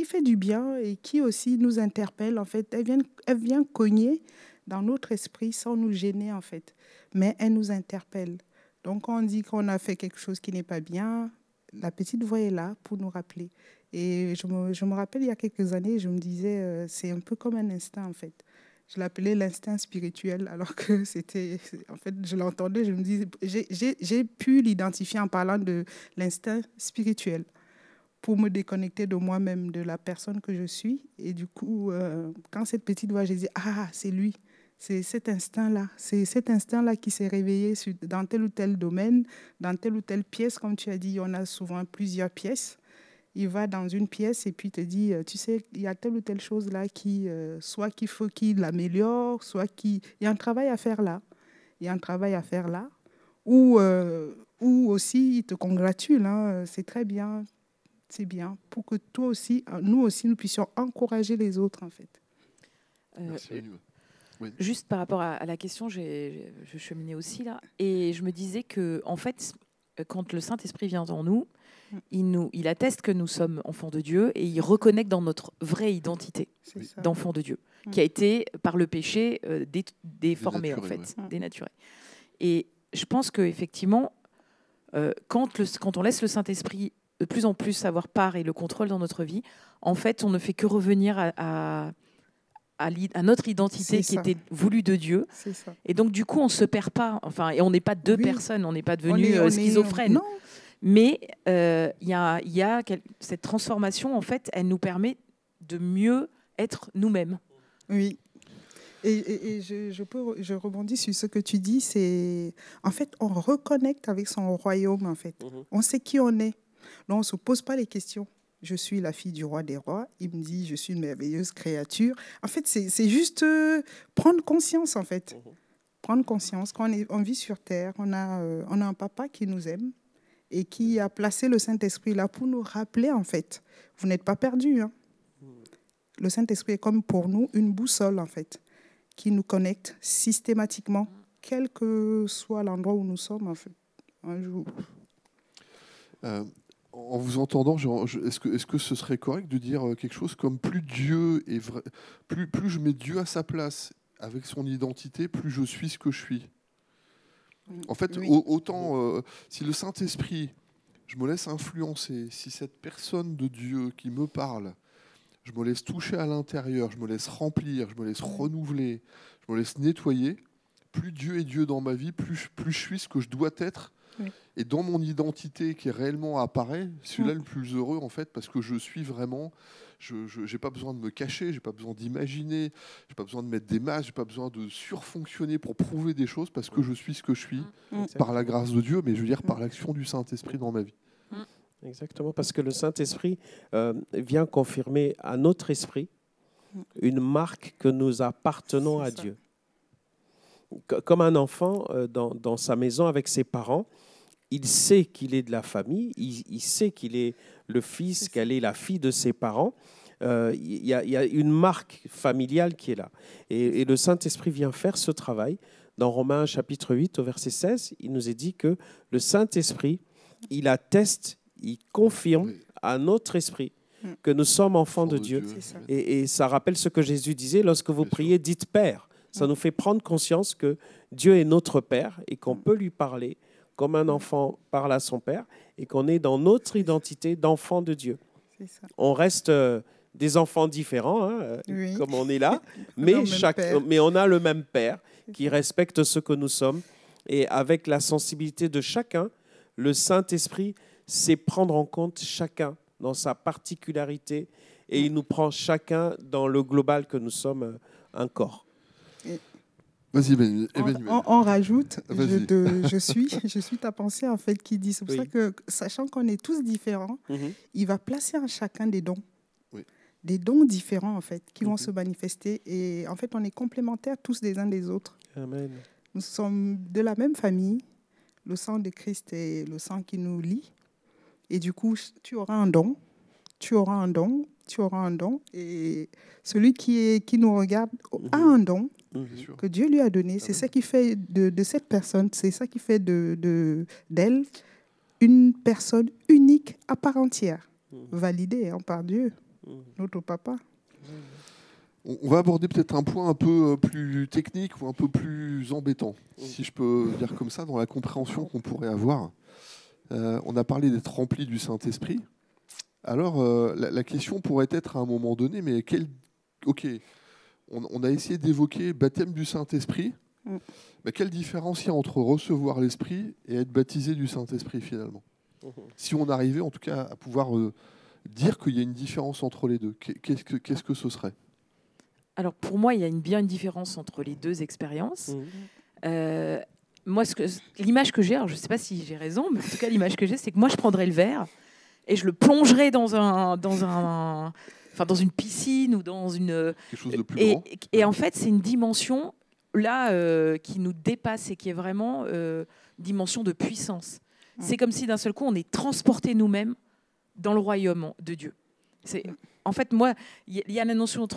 fait du bien et qui aussi nous interpelle, en fait. Elle vient cogner dans notre esprit sans nous gêner, en fait. Mais elle nous interpelle. Donc, quand on dit qu'on a fait quelque chose qui n'est pas bien, la petite voix est là pour nous rappeler. Et je me rappelle, il y a quelques années, je me disais, c'est un peu comme un instinct, en fait. Je l'appelais l'instinct spirituel, alors que c'était... En fait, je l'entendais, je me disais... J'ai pu l'identifier en parlant de l'instinct spirituel. pour me déconnecter de moi-même, de la personne que je suis. Et du coup, quand cette petite voix, j'ai dit, ah, c'est lui, c'est cet instinct-là. C'est cet instinct-là qui s'est réveillé dans tel ou tel domaine, dans telle ou telle pièce. Comme tu as dit, on a souvent plusieurs pièces. Il va dans une pièce et puis te dit, tu sais, il y a telle ou telle chose là qui, soit qu'il faut qu'il l'améliore, soit qu'il y a un travail à faire là. Il y a un travail à faire là. Ou aussi, il te congratule, hein, c'est très bien. C'est bien, pour que toi aussi, nous aussi, nous puissions encourager les autres, en fait. Merci. Oui. Juste par rapport à la question, je cheminais aussi là, et je me disais que, en fait, quand le Saint-Esprit vient en nous, il atteste que nous sommes enfants de Dieu et il reconnecte dans notre vraie identité d'enfant de Dieu, qui a été, par le péché, déformée, en fait, dénaturée. Et je pense qu'effectivement, quand on laisse le Saint-Esprit de plus en plus avoir part et le contrôle dans notre vie, en fait, on ne fait que revenir à notre identité qui était voulue de Dieu. Et donc, du coup, on ne se perd pas. Enfin, et on n'est pas deux personnes, on n'est pas devenu schizophrène. Mais il y a cette transformation, en fait, elle nous permet de mieux être nous-mêmes. Oui. Et je rebondis sur ce que tu dis. C'est en fait, on reconnecte avec son royaume, en fait. On sait qui on est. Non, on ne se pose pas les questions. Je suis la fille du roi des rois. Il me dit, je suis une merveilleuse créature. En fait, c'est juste prendre conscience, en fait. Prendre conscience qu'on vit sur Terre. On a un papa qui nous aime et qui a placé le Saint-Esprit là pour nous rappeler, en fait. Vous n'êtes pas perdus. Hein. Le Saint-Esprit est comme pour nous une boussole, en fait, qui nous connecte systématiquement, quel que soit l'endroit où nous sommes, en fait. Un jour. En vous entendant, est-ce que ce serait correct de dire quelque chose comme plus Dieu est vrai, plus je mets Dieu à sa place avec son identité, plus je suis ce que je suis. En fait, oui. Autant si le Saint-Esprit, je me laisse influencer, si cette personne de Dieu qui me parle, je me laisse toucher à l'intérieur, je me laisse remplir, je me laisse renouveler, je me laisse nettoyer, plus Dieu est Dieu dans ma vie, plus je suis ce que je dois être. Oui. Et dans mon identité qui est réellement apparaît, celui-là le plus heureux, en fait, parce que je suis vraiment, je n'ai pas besoin de me cacher, je n'ai pas besoin d'imaginer, je n'ai pas besoin de mettre des masques, je n'ai pas besoin de surfonctionner pour prouver des choses, parce que je suis ce que je suis, par la grâce de Dieu, mais je veux dire par l'action du Saint-Esprit dans ma vie. Exactement, parce que le Saint-Esprit vient confirmer à notre esprit une marque que nous appartenons à Dieu. Comme un enfant dans sa maison avec ses parents, il sait qu'il est de la famille, il sait qu'il est le fils, qu'elle est la fille de ses parents. Il y a une marque familiale qui est là. Et le Saint-Esprit vient faire ce travail. Dans Romains chapitre 8, au verset 16, il nous est dit que le Saint-Esprit, il atteste, il confirme à notre esprit que nous sommes enfants de Dieu. Et ça rappelle ce que Jésus disait, lorsque vous priez, dites Père. Ça nous fait prendre conscience que Dieu est notre Père et qu'on peut lui parler comme un enfant parle à son Père et qu'on est dans notre identité d'enfant de Dieu. Ça. On reste des enfants différents, hein, comme on est là, mais on a le même Père qui respecte ce que nous sommes. Et avec la sensibilité de chacun, le Saint-Esprit sait prendre en compte chacun dans sa particularité et il nous prend chacun dans le global que nous sommes, un corps. Vas-y, on rajoute, je suis ta pensée, en fait, qui dit. C'est pour ça que, sachant qu'on est tous différents, il va placer en chacun des dons. Des dons différents, en fait, qui vont se manifester. Et en fait, on est complémentaires tous les uns des autres. Amen. Nous sommes de la même famille. Le sang de Christ est le sang qui nous lie. Et du coup, tu auras un don, tu auras un don, tu auras un don. Et celui qui nous regarde a un don. Que Dieu lui a donné, c'est ça qui fait de cette personne, c'est ça qui fait d'elle une personne unique à part entière, validée par Dieu, notre papa. On va aborder peut-être un point un peu plus technique ou un peu plus embêtant, si je peux dire comme ça, dans la compréhension qu'on pourrait avoir. On a parlé d'être rempli du Saint-Esprit. Alors, la question pourrait être à un moment donné, mais on a essayé d'évoquer baptême du Saint-Esprit. Mais quelle différence il y a entre recevoir l'Esprit et être baptisé du Saint-Esprit, finalement? Si on arrivait, en tout cas, à pouvoir dire qu'il y a une différence entre les deux, qu'est-ce que ce serait? Alors pour moi, il y a bien une différence entre les deux expériences. Mmh. Moi, l'image que j'ai, alors je ne sais pas si j'ai raison, mais en tout cas, l'image que j'ai, c'est que moi, je prendrais le verre et je le plongerais dans une piscine ou dans une... Quelque chose de plus grand. Et en fait, c'est une dimension, là, qui nous dépasse et qui est vraiment une dimension de puissance. Mmh. C'est comme si, d'un seul coup, on est transporté nous-mêmes dans le royaume de Dieu. En fait, moi, il y a la notion,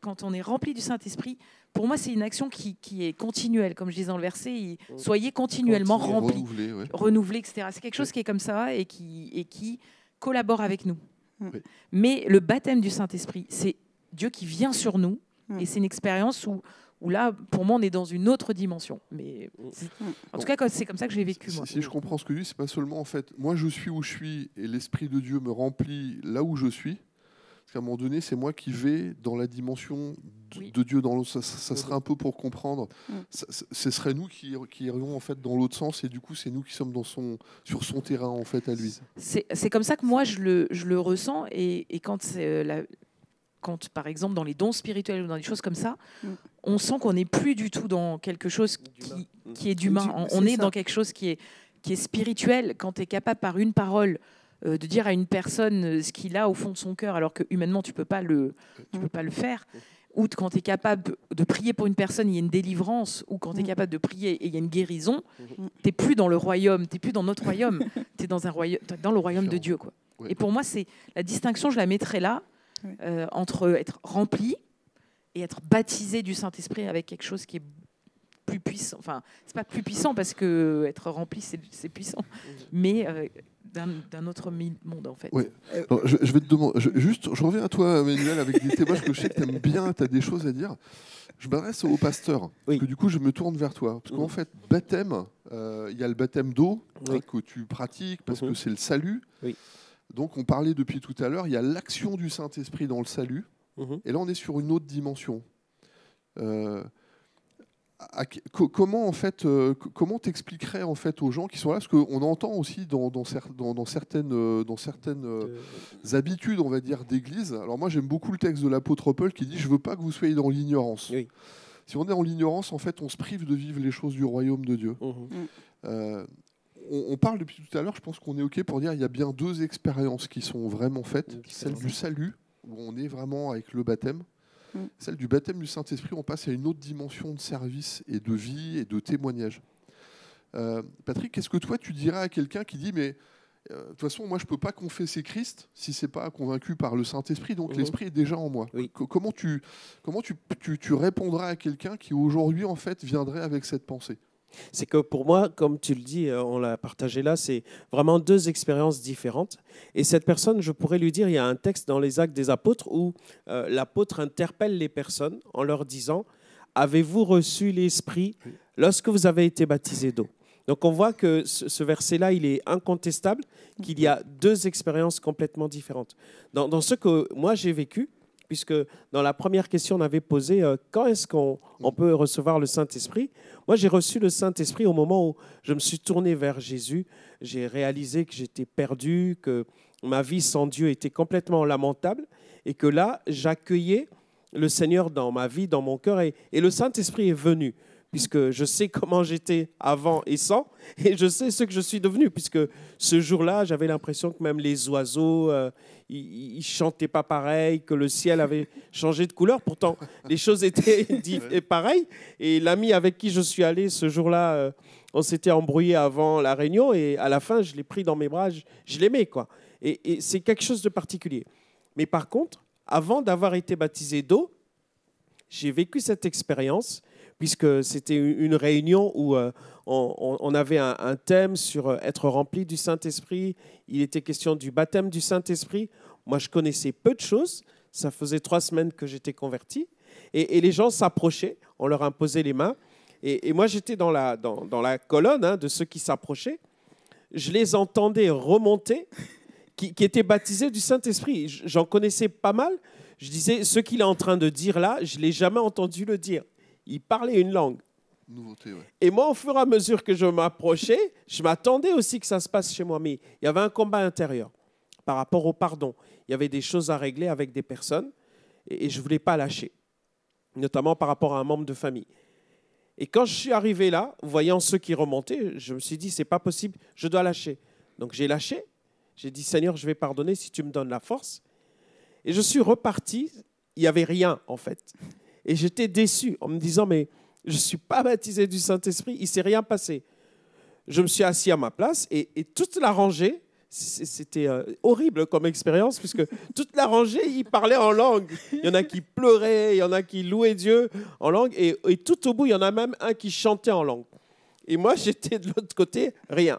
quand on est rempli du Saint-Esprit, pour moi, c'est une action qui est continuelle. Comme je disais dans le verset, soyez continuellement remplis, renouvelés, etc. C'est quelque chose qui est comme ça et qui collabore avec nous. Oui. Mais le baptême du Saint-Esprit, c'est Dieu qui vient sur nous. Oui. Et c'est une expérience où là, pour moi, on est dans une autre dimension. Mais en tout cas, c'est comme ça que je l'ai vécu, moi. Si je comprends ce que tu dis, c'est pas seulement, en fait, moi, je suis où je suis et l'Esprit de Dieu me remplit là où je suis. Parce qu'à un moment donné, c'est moi qui vais dans la dimension de Dieu. Dans l'autre, ça serait un peu pour comprendre. Ce serait nous qui irions en fait dans l'autre sens, et du coup, c'est nous qui sommes sur son terrain en fait à lui. C'est comme ça que moi je le ressens, et quand par exemple dans les dons spirituels ou dans des choses comme ça, on sent qu'on n'est plus du tout dans quelque chose qui est d'humain. On est dans quelque chose qui est spirituel. Quand tu es capable par une parole de dire à une personne ce qu'il a au fond de son cœur, alors que humainement tu ne peux pas le faire, ou quand tu es capable de prier pour une personne, il y a une délivrance, ou quand tu es capable de prier et il y a une guérison, tu n'es plus dans le royaume, tu n'es plus dans notre royaume, tu es dans le royaume de Dieu, quoi. Et pour moi, c'est la distinction, je la mettrais là, entre être rempli et être baptisé du Saint-Esprit avec quelque chose qui est plus puissant. Enfin, c'est pas plus puissant parce que être rempli, c'est puissant, mais d'un autre monde, en fait. Oui. Alors, je vais te demander, je reviens à toi, Emmanuel, avec des témoignages que je sais que tu aimes bien, tu as des choses à dire. Je m'adresse au pasteur, parce que du coup, je me tourne vers toi. Parce qu'en fait, baptême, il y a le baptême d'eau que tu pratiques, parce que c'est le salut. Oui. Donc, on parlait depuis tout à l'heure, il y a l'action du Saint-Esprit dans le salut. Et là, on est sur une autre dimension. Comment en fait, comment t'expliquerais en fait aux gens qui sont là, parce qu'on entend aussi dans certaines habitudes, on va dire, d'église. Alors moi j'aime beaucoup le texte de l'apôtre Paul qui dit je veux pas que vous soyez dans l'ignorance. Oui. Si on est en ignorance, en fait on se prive de vivre les choses du royaume de Dieu. On parle depuis tout à l'heure, je pense qu'on est ok pour dire il y a bien deux expériences qui sont vraiment faites, celle du salut où on est vraiment avec le baptême. Celle du baptême du Saint-Esprit, on passe à une autre dimension de service et de vie et de témoignage. Patrick, qu'est-ce que toi, tu dirais à quelqu'un qui dit « Mais de toute façon, moi, je ne peux pas confesser Christ si ce n'est pas convaincu par le Saint-Esprit, donc l'Esprit est déjà en moi. Oui. » Comment tu répondras à quelqu'un qui, aujourd'hui, en fait, viendrait avec cette pensée? C'est que pour moi, comme tu le dis, on l'a partagé là, c'est vraiment deux expériences différentes. Et cette personne, je pourrais lui dire, il y a un texte dans les Actes des Apôtres où l'apôtre interpelle les personnes en leur disant « Avez-vous reçu l'Esprit lorsque vous avez été baptisé d'eau ?» Donc on voit que ce verset-là, il est incontestable, qu'il y a deux expériences complètement différentes. Dans ce que moi j'ai vécu, puisque dans la première question, on avait posé quand est-ce qu'on peut recevoir le Saint-Esprit? Moi, j'ai reçu le Saint-Esprit au moment où je me suis tourné vers Jésus. J'ai réalisé que j'étais perdu, que ma vie sans Dieu était complètement lamentable et que là, j'accueillais le Seigneur dans ma vie, dans mon cœur. Et le Saint-Esprit est venu, puisque je sais comment j'étais avant et sans, et je sais ce que je suis devenu, puisque ce jour-là, j'avais l'impression que même les oiseaux, ils ne chantaient pas pareil, que le ciel avait changé de couleur. Pourtant, les choses étaient pareilles. Et l'ami avec qui je suis allé ce jour-là, on s'était embrouillé avant la réunion, et à la fin, je l'ai pris dans mes bras, je l'aimais, quoi. Et c'est quelque chose de particulier. Mais par contre, avant d'avoir été baptisé d'eau, j'ai vécu cette expérience, puisque c'était une réunion où on avait un thème sur être rempli du Saint-Esprit. Il était question du baptême du Saint-Esprit. Moi, je connaissais peu de choses. Ça faisait 3 semaines que j'étais converti. Et les gens s'approchaient, on leur imposait les mains. Et moi, j'étais dans la colonne de ceux qui s'approchaient. Je les entendais remonter, qui étaient baptisés du Saint-Esprit. J'en connaissais pas mal. Je disais, ce qu'il est en train de dire là, je ne l'ai jamais entendu le dire. Il parlait une langue. Nouveauté, ouais. Et moi, au fur et à mesure que je m'approchais, je m'attendais aussi que ça se passe chez moi. Mais il y avait un combat intérieur. par rapport au pardon. Il y avait des choses à régler avec des personnes et je ne voulais pas lâcher, notamment par rapport à un membre de famille. Et quand je suis arrivé là, voyant ceux qui remontaient, je me suis dit, c'est pas possible, je dois lâcher. Donc j'ai lâché, j'ai dit, Seigneur, je vais pardonner si tu me donnes la force. Et je suis reparti, il n'y avait rien en fait. Et j'étais déçu en me disant, mais je ne suis pas baptisé du Saint-Esprit, il ne s'est rien passé. Je me suis assis à ma place et toute la rangée, c'était horrible comme expérience, puisque toute la rangée, ils parlaient en langue. Il y en a qui pleuraient, il y en a qui louaient Dieu en langue, et tout au bout, il y en a même un qui chantait en langue. Et moi, j'étais de l'autre côté, rien.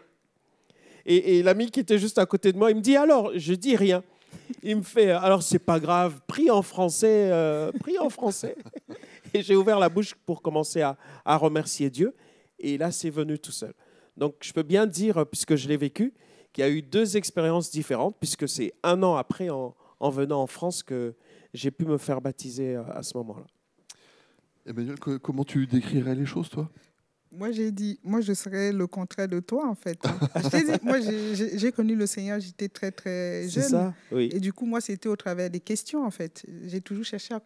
Et l'ami qui était juste à côté de moi, il me dit, alors, je dis rien. Il me fait, alors, c'est pas grave, prie en français. Et j'ai ouvert la bouche pour commencer à remercier Dieu, et là, c'est venu tout seul. Donc, je peux bien dire, puisque je l'ai vécu, qu'il y a eu deux expériences différentes, puisque c'est un an après, en venant en France, que j'ai pu me faire baptiser à ce moment-là. Emmanuel, comment tu décrirais les choses, toi? Moi, j'ai dit, moi, je serais le contraire de toi, en fait. Moi, j'ai connu le Seigneur, j'étais très, très jeune. C'est ça, oui. Et du coup, moi, c'était au travers des questions, en fait. J'ai toujours cherché à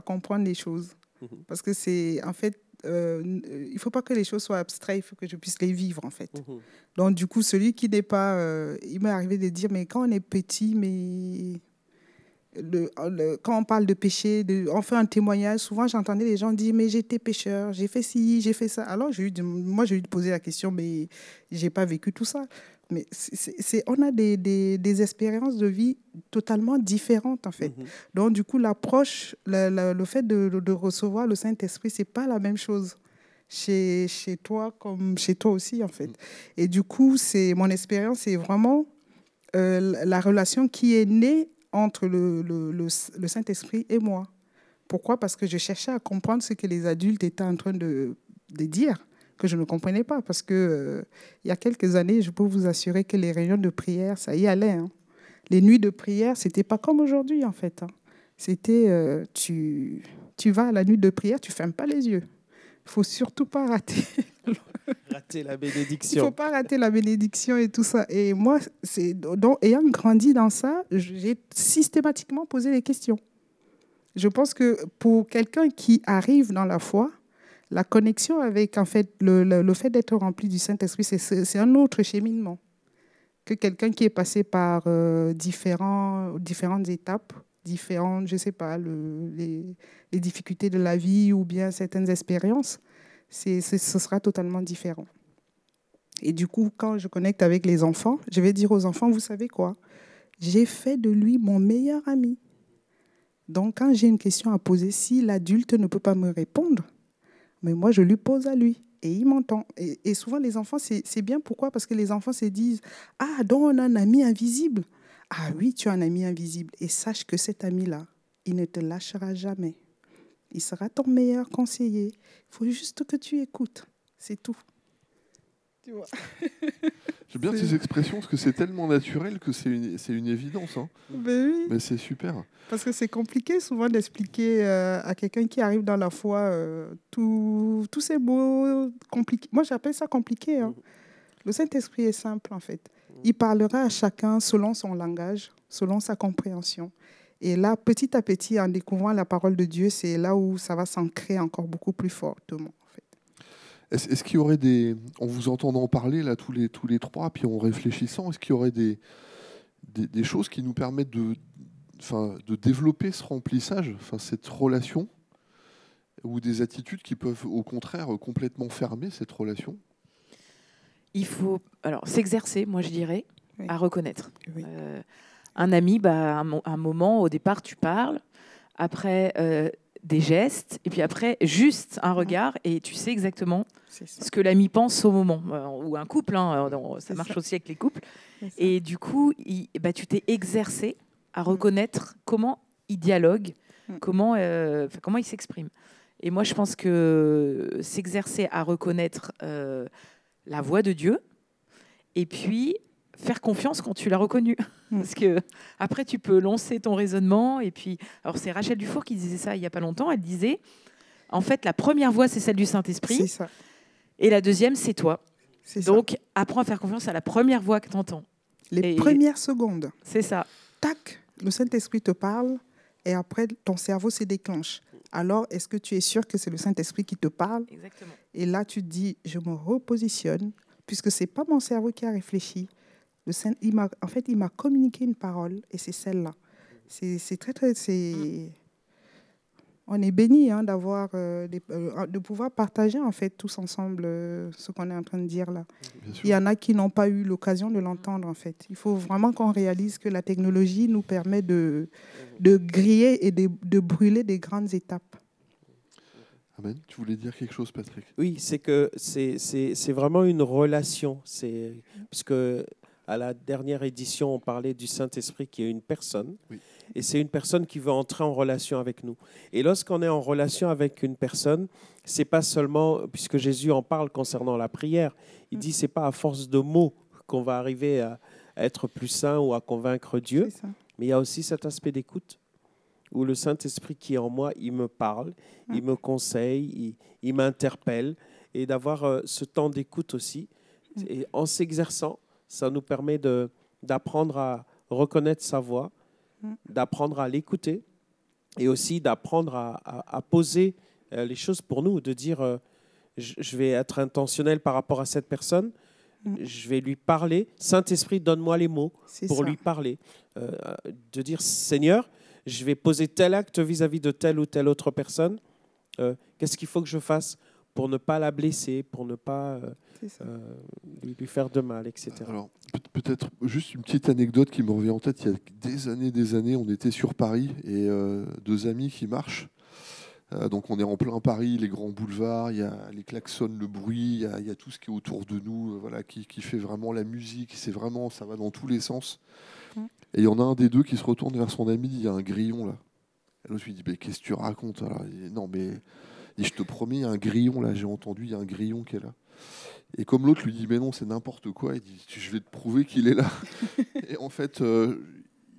comprendre les choses. Mmh. Parce que c'est, en fait, il ne faut pas que les choses soient abstraites, il faut que je puisse les vivre en fait. Mmh. Donc du coup, celui qui n'est pas... il m'est arrivé de dire, mais quand on est petit, mais quand on parle de péché, on fait un témoignage, souvent j'entendais les gens dire, mais j'étais pécheur, j'ai fait ci, j'ai fait ça. Alors moi j'ai eu de poser la question, mais je n'ai pas vécu tout ça. Mais on a des expériences de vie totalement différentes, en fait. Mmh. Donc, du coup, l'approche, le fait de recevoir le Saint-Esprit, ce n'est pas la même chose chez toi comme chez toi aussi, en fait. Mmh. Et du coup, mon expérience, c'est vraiment la relation qui est née entre le Saint-Esprit et moi. Pourquoi? Parce que je cherchais à comprendre ce que les adultes étaient en train de dire, que je ne comprenais pas, parce qu'il y a quelques années, je peux vous assurer que les réunions de prière, ça y allait. Hein. Les nuits de prière, ce n'était pas comme aujourd'hui, en fait. Hein. C'était, tu vas à la nuit de prière, tu ne fermes pas les yeux. Il ne faut surtout pas rater la bénédiction. Il ne faut pas rater la bénédiction et tout ça. Et moi, donc, ayant grandi dans ça, j'ai systématiquement posé des questions. Je pense que pour quelqu'un qui arrive dans la foi, la connexion avec en fait, le fait d'être rempli du Saint-Esprit, c'est un autre cheminement que quelqu'un qui est passé par différentes étapes, je ne sais pas, les difficultés de la vie ou bien certaines expériences. Ce sera totalement différent. Et du coup, quand je connecte avec les enfants, je vais dire aux enfants, vous savez quoi? J'ai fait de lui mon meilleur ami. Donc, quand j'ai une question à poser, si l'adulte ne peut pas me répondre, mais moi, je lui pose à lui et il m'entend. Et souvent, les enfants, c'est bien. Pourquoi? Parce que les enfants se disent « Ah, donc on a un ami invisible. »« Ah oui, tu as un ami invisible. » Et sache que cet ami-là, il ne te lâchera jamais. Il sera ton meilleur conseiller. Il faut juste que tu écoutes. C'est tout. Tu vois. J'aime bien ces expressions, parce que c'est tellement naturel que c'est une évidence. Hein. Oui. Mais c'est super. Parce que c'est compliqué souvent d'expliquer à quelqu'un qui arrive dans la foi tous ces mots compliqués. Moi, j'appelle ça compliqué. Hein. Le Saint-Esprit est simple, en fait. Il parlera à chacun selon son langage, selon sa compréhension. Et là, petit à petit, en découvrant la parole de Dieu, c'est là où ça va s'ancrer encore beaucoup plus fortement. Est-ce qu'il y aurait des... En vous entendant parler là, tous les trois, puis en réfléchissant, est-ce qu'il y aurait des choses qui nous permettent de développer ce remplissage, cette relation, ou des attitudes qui peuvent, au contraire, complètement fermer cette relation? Il faut s'exercer, moi je dirais, oui, à reconnaître. Oui. Un ami, un moment, au départ, tu parles, après... des gestes, et puis après, juste un regard, et tu sais exactement ce que l'ami pense au moment. Ou un couple, hein, ça marche aussi avec les couples. Et du coup, tu t'es exercé à reconnaître comment il dialogue, comment il s'exprime. Et moi, je pense que s'exercer à reconnaître la voix de Dieu, et puis faire confiance quand tu l'as reconnu. Parce que après, tu peux lancer ton raisonnement. Et puis, alors c'est Rachel Dufour qui disait ça il n'y a pas longtemps. Elle disait, en fait, la première voix, c'est celle du Saint-Esprit. Et la deuxième, c'est toi. Donc, apprends à faire confiance à la première voix que tu entends. Les premières secondes. C'est ça. Tac, le Saint-Esprit te parle et après, ton cerveau se déclenche. Alors, est-ce que tu es sûr que c'est le Saint-Esprit qui te parle? Exactement. Et là, tu dis, je me repositionne, puisque ce n'est pas mon cerveau qui a réfléchi. Le Saint, il m'a communiqué une parole et c'est celle-là. C'est très, très... On est bénis hein, d'avoir, de pouvoir partager en fait tous ensemble ce qu'on est en train de dire là. Il y en a qui n'ont pas eu l'occasion de l'entendre en fait. Il faut vraiment qu'on réalise que la technologie nous permet de griller et de brûler des grandes étapes. Amen. Tu voulais dire quelque chose, Patrick? Oui, c'est que c'est vraiment une relation. Puisque à la dernière édition, on parlait du Saint-Esprit qui est une personne. Oui. Et c'est une personne qui veut entrer en relation avec nous. Et lorsqu'on est en relation avec une personne, c'est pas seulement, puisque Jésus en parle concernant la prière, il dit c'est pas à force de mots qu'on va arriver à être plus saint ou à convaincre Dieu. Mais il y a aussi cet aspect d'écoute où le Saint-Esprit qui est en moi, il me parle, il me conseille, il m'interpelle. Et d'avoir ce temps d'écoute aussi. Et en s'exerçant, ça nous permet d'apprendre à reconnaître sa voix, d'apprendre à l'écouter et aussi d'apprendre à poser les choses pour nous, de dire je vais être intentionnel par rapport à cette personne, je vais lui parler. Saint-Esprit, donne-moi les mots pour lui parler. De dire, Seigneur, je vais poser tel acte vis-à-vis de telle ou telle autre personne. Qu'est-ce qu'il faut que je fasse pour ne pas la blesser, pour ne pas lui faire de mal, etc. Alors, peut-être juste une petite anecdote qui me revient en tête. Il y a des années, on était sur Paris et deux amis qui marchent. Donc, on est en plein Paris, les grands boulevards, il y a les klaxons, le bruit, il y a tout ce qui est autour de nous, voilà, qui fait vraiment la musique. C'est vraiment, ça va dans tous les sens. Et il y en a un des deux qui se retourne vers son ami, il y a un grillon là. L'autre lui dit, mais qu'est-ce que tu racontes? Alors, il dit, non, mais... Et je te promets, il y a un grillon là, j'ai entendu, il y a un grillon qui est là. Et comme l'autre lui dit, mais non, c'est n'importe quoi, il dit, je vais te prouver qu'il est là. Et en fait,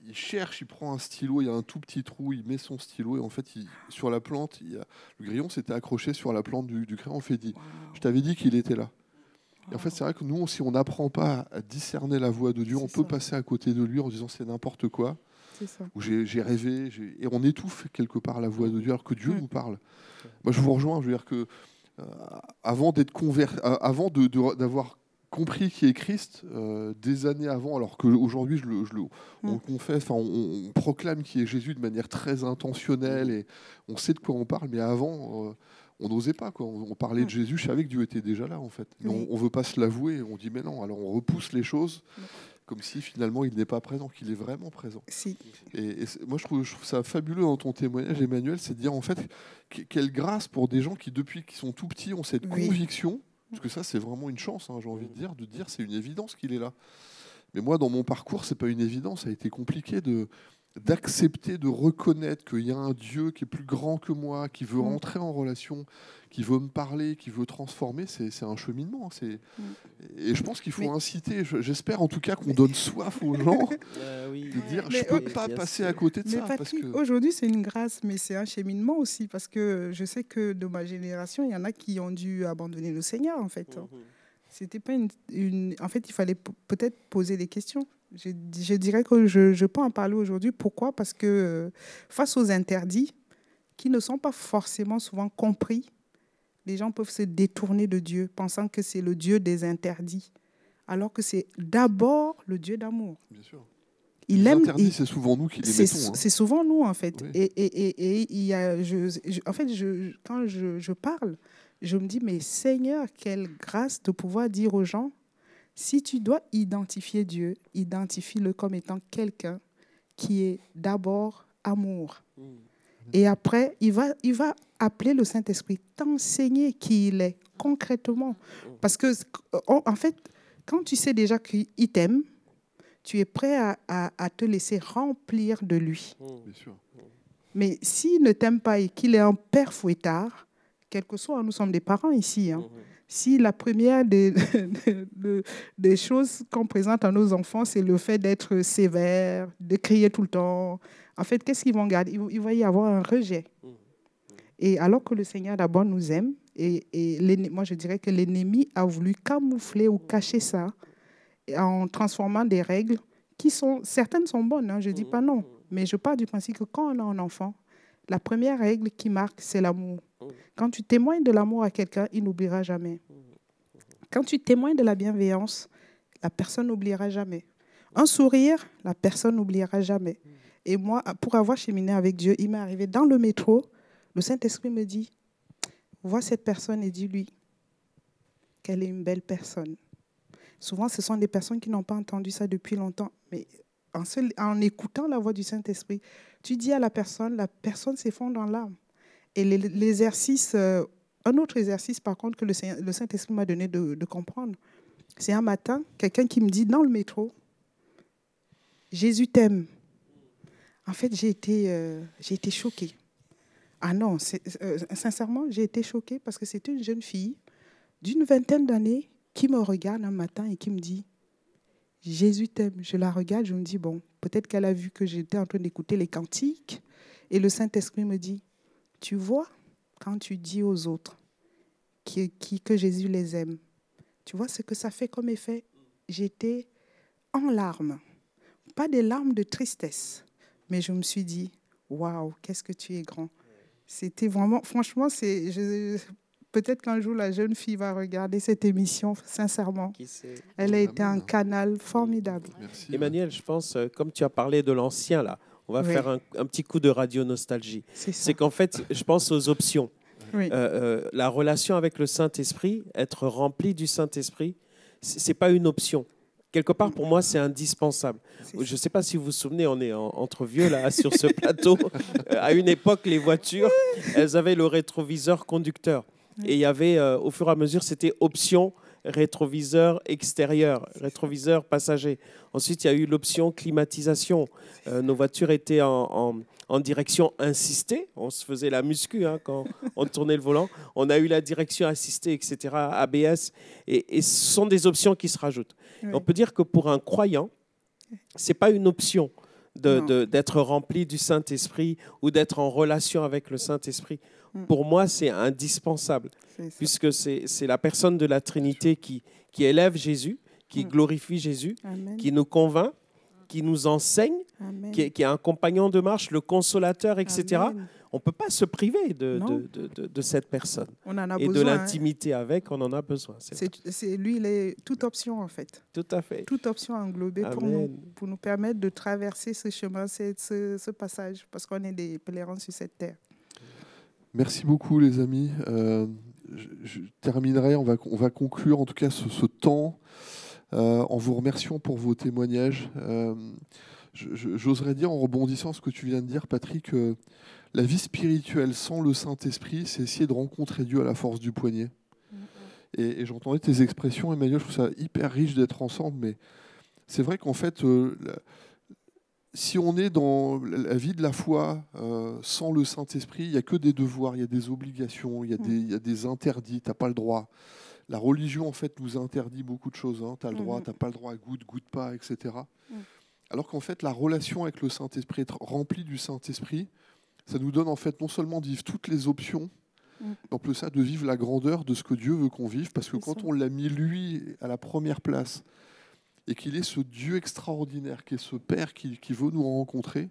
il cherche, il prend un stylo, il y a un tout petit trou, il met son stylo, et en fait, sur la plante, le grillon s'était accroché sur la plante du crayon. On fait, dit, wow. Je t'avais dit qu'il était là. Wow. Et en fait, c'est vrai que nous, si on n'apprend pas à discerner la voix de Dieu, on peut passer à côté de lui en disant, c'est n'importe quoi, où j'ai rêvé, et on étouffe quelque part la voix de Dieu, alors que Dieu nous parle. Moi, je vous rejoins, je veux dire que avant d'avoir compris qui est Christ, des années avant, alors qu'aujourd'hui, on le confesse, on proclame qui est Jésus de manière très intentionnelle, et on sait de quoi on parle, mais avant... on n'osait pas, quoi. On parlait de Jésus, je savais que Dieu était déjà là, en fait. Mais on ne veut pas se l'avouer, on dit, mais non, alors on repousse les choses, comme si finalement il n'est pas présent, qu'il est vraiment présent. Si. Et moi, je trouve ça fabuleux dans ton témoignage, Emmanuel, c'est de dire, en fait, quelle grâce pour des gens qui, depuis qu'ils sont tout petits, ont cette conviction, parce que ça, c'est vraiment une chance, hein, j'ai envie de dire c'est une évidence qu'il est là. Mais moi, dans mon parcours, ce n'est pas une évidence, ça a été compliqué d'accepter, de reconnaître qu'il y a un Dieu qui est plus grand que moi, qui veut entrer en relation, qui veut me parler, qui veut transformer, c'est un cheminement. Et je pense qu'il faut inciter, j'espère en tout cas qu'on donne soif aux gens, de dire je ne peux pas passer à côté de ça. Patrick, parce que... aujourd'hui c'est une grâce, mais c'est un cheminement aussi, parce que je sais que de ma génération, il y en a qui ont dû abandonner le Seigneur en fait. C'était pas en fait, il fallait peut-être poser des questions. Je dirais que je peux en parler aujourd'hui. Pourquoi? Parce que face aux interdits, qui ne sont pas forcément souvent compris, les gens peuvent se détourner de Dieu, pensant que c'est le Dieu des interdits, alors que c'est d'abord le Dieu d'amour. Bien sûr. Il les interdits, c'est souvent nous qui les mettons. Hein. C'est souvent nous, en fait. Oui. Et il y a, en fait, quand je parle, je me dis, mais Seigneur, quelle grâce de pouvoir dire aux gens, si tu dois identifier Dieu, identifie-le comme étant quelqu'un qui est d'abord amour. Et après, il va appeler le Saint-Esprit, t'enseigner qui il est concrètement. Parce que, en fait, quand tu sais déjà qu'il t'aime, tu es prêt à te laisser remplir de lui. Bien sûr. Mais s'il ne t'aime pas et qu'il est un père fouettard, quel que soit, nous sommes des parents ici. Hein. Si la première des choses qu'on présente à nos enfants, c'est le fait d'être sévère, de crier tout le temps, en fait, qu'est-ce qu'ils vont garder? Il va y avoir un rejet. Et alors que le Seigneur d'abord nous aime, et moi je dirais que l'ennemi a voulu camoufler ou cacher ça, en transformant des règles qui sont, certaines sont bonnes, hein, je ne dis pas non, mais je pars du principe que quand on a un enfant, la première règle qui marque, c'est l'amour. Quand tu témoignes de l'amour à quelqu'un, il n'oubliera jamais. Quand tu témoignes de la bienveillance, la personne n'oubliera jamais. Un sourire, la personne n'oubliera jamais. Et moi, pour avoir cheminé avec Dieu, il m'est arrivé dans le métro, le Saint-Esprit me dit, vois cette personne et dis-lui qu'elle est une belle personne. Souvent, ce sont des personnes qui n'ont pas entendu ça depuis longtemps, mais en écoutant la voix du Saint-Esprit, tu dis à la personne s'effondre en larmes. Et l'exercice, un autre exercice par contre que le Saint-Esprit m'a donné de comprendre, c'est un matin, quelqu'un qui me dit dans le métro, Jésus t'aime. En fait, j'ai été choquée. Ah non, sincèrement, j'ai été choquée parce que c'était une jeune fille d'une 20aine d'années qui me regarde un matin et qui me dit « Jésus t'aime ». Je la regarde, je me dis « Bon, peut-être qu'elle a vu que j'étais en train d'écouter les cantiques ». Et le Saint-Esprit me dit « Tu vois, quand tu dis aux autres que Jésus les aime, tu vois ce que ça fait comme effet ?» J'étais en larmes, pas des larmes de tristesse, mais je me suis dit « Waouh, qu'est-ce que tu es grand !» C'était vraiment, franchement, c'est... Peut-être qu'un jour, la jeune fille va regarder cette émission, sincèrement. Elle a été un canal formidable. Merci. Emmanuel, je pense, comme tu as parlé de l'ancien, là, on va faire un petit coup de radio nostalgie. C'est qu'en fait, je pense aux options. Oui. La relation avec le Saint-Esprit, être rempli du Saint-Esprit, ce n'est pas une option. Quelque part, pour moi, c'est indispensable. Je ne sais pas si vous vous souvenez, on est entre vieux, là, sur ce plateau. À une époque, les voitures, elles avaient le rétroviseur conducteur. Et il y avait, au fur et à mesure, c'était option rétroviseur extérieur, rétroviseur passager. Ensuite, il y a eu l'option climatisation. Nos voitures étaient en direction assistée. On se faisait la muscu hein, quand on tournait le volant. On a eu la direction assistée, etc., ABS. Et ce sont des options qui se rajoutent. Oui. On peut dire que pour un croyant, ce n'est pas une option d'être rempli du Saint-Esprit ou d'être en relation avec le Saint-Esprit. Pour moi, c'est indispensable, puisque c'est la personne de la Trinité qui élève Jésus, qui glorifie Jésus, Amen. Qui nous convainc, qui nous enseigne, qui est un compagnon de marche, le consolateur, etc. Amen. On ne peut pas se priver de cette personne. On en a besoin. Et de l'intimité avec, on en a besoin. C'est lui, il est toute option, en fait. Tout à fait. Toute option englobée pour nous permettre de traverser ce chemin, ce passage, parce qu'on est des pèlerins sur cette terre. Merci beaucoup, les amis. Je terminerai, on va conclure en tout cas ce temps en vous remerciant pour vos témoignages. J'oserais dire, en rebondissant ce que tu viens de dire, Patrick, la vie spirituelle sans le Saint-Esprit, c'est essayer de rencontrer Dieu à la force du poignet. Et j'entendais tes expressions, Emmanuel, je trouve ça hyper riche d'être ensemble, mais c'est vrai qu'en fait... Si on est dans la vie de la foi sans le Saint-Esprit, il n'y a que des devoirs, il y a des obligations, il y a des interdits, tu n'as pas le droit. La religion, en fait, nous interdit beaucoup de choses. Hein. Tu as le droit, tu n'as pas le droit, goûte pas, etc. Alors qu'en fait, la relation avec le Saint-Esprit, être rempli du Saint-Esprit, ça nous donne en fait non seulement de vivre toutes les options, en plus ça, de vivre la grandeur de ce que Dieu veut qu'on vive, parce que quand on l'a mis, lui, à la première place, et qu'il est ce Dieu extraordinaire, qui est ce Père qui veut nous rencontrer,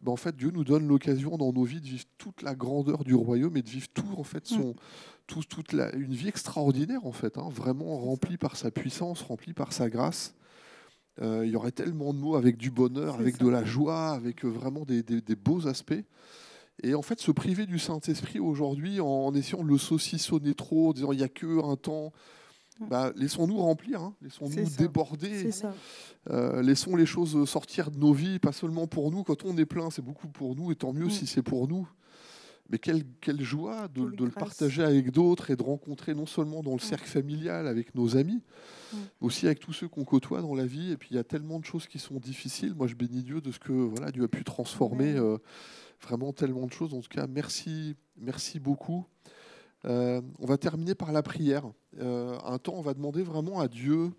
ben en fait, Dieu nous donne l'occasion dans nos vies de vivre toute la grandeur du royaume et de vivre tout, en fait, une vie extraordinaire, en fait, hein, vraiment remplie par sa puissance, remplie par sa grâce. Il y aurait tellement de mots avec du bonheur, avec de la joie, avec vraiment des beaux aspects. Et en fait, se priver du Saint-Esprit aujourd'hui, en essayant de le saucissonner trop, en disant « il n'y a qu'un temps », bah, laissons-nous remplir, hein, laissons-nous déborder, laissons les choses sortir de nos vies, pas seulement pour nous. Quand on est plein, c'est beaucoup pour nous, et tant mieux si c'est pour nous. Mais quelle joie de le partager avec d'autres et de rencontrer non seulement dans le cercle familial, avec nos amis, aussi avec tous ceux qu'on côtoie dans la vie. Et puis il y a tellement de choses qui sont difficiles. Moi, je bénis Dieu de ce que Dieu a pu transformer vraiment tellement de choses. En tout cas, merci beaucoup. On va terminer par la prière. Un temps, on va demander vraiment à Dieu.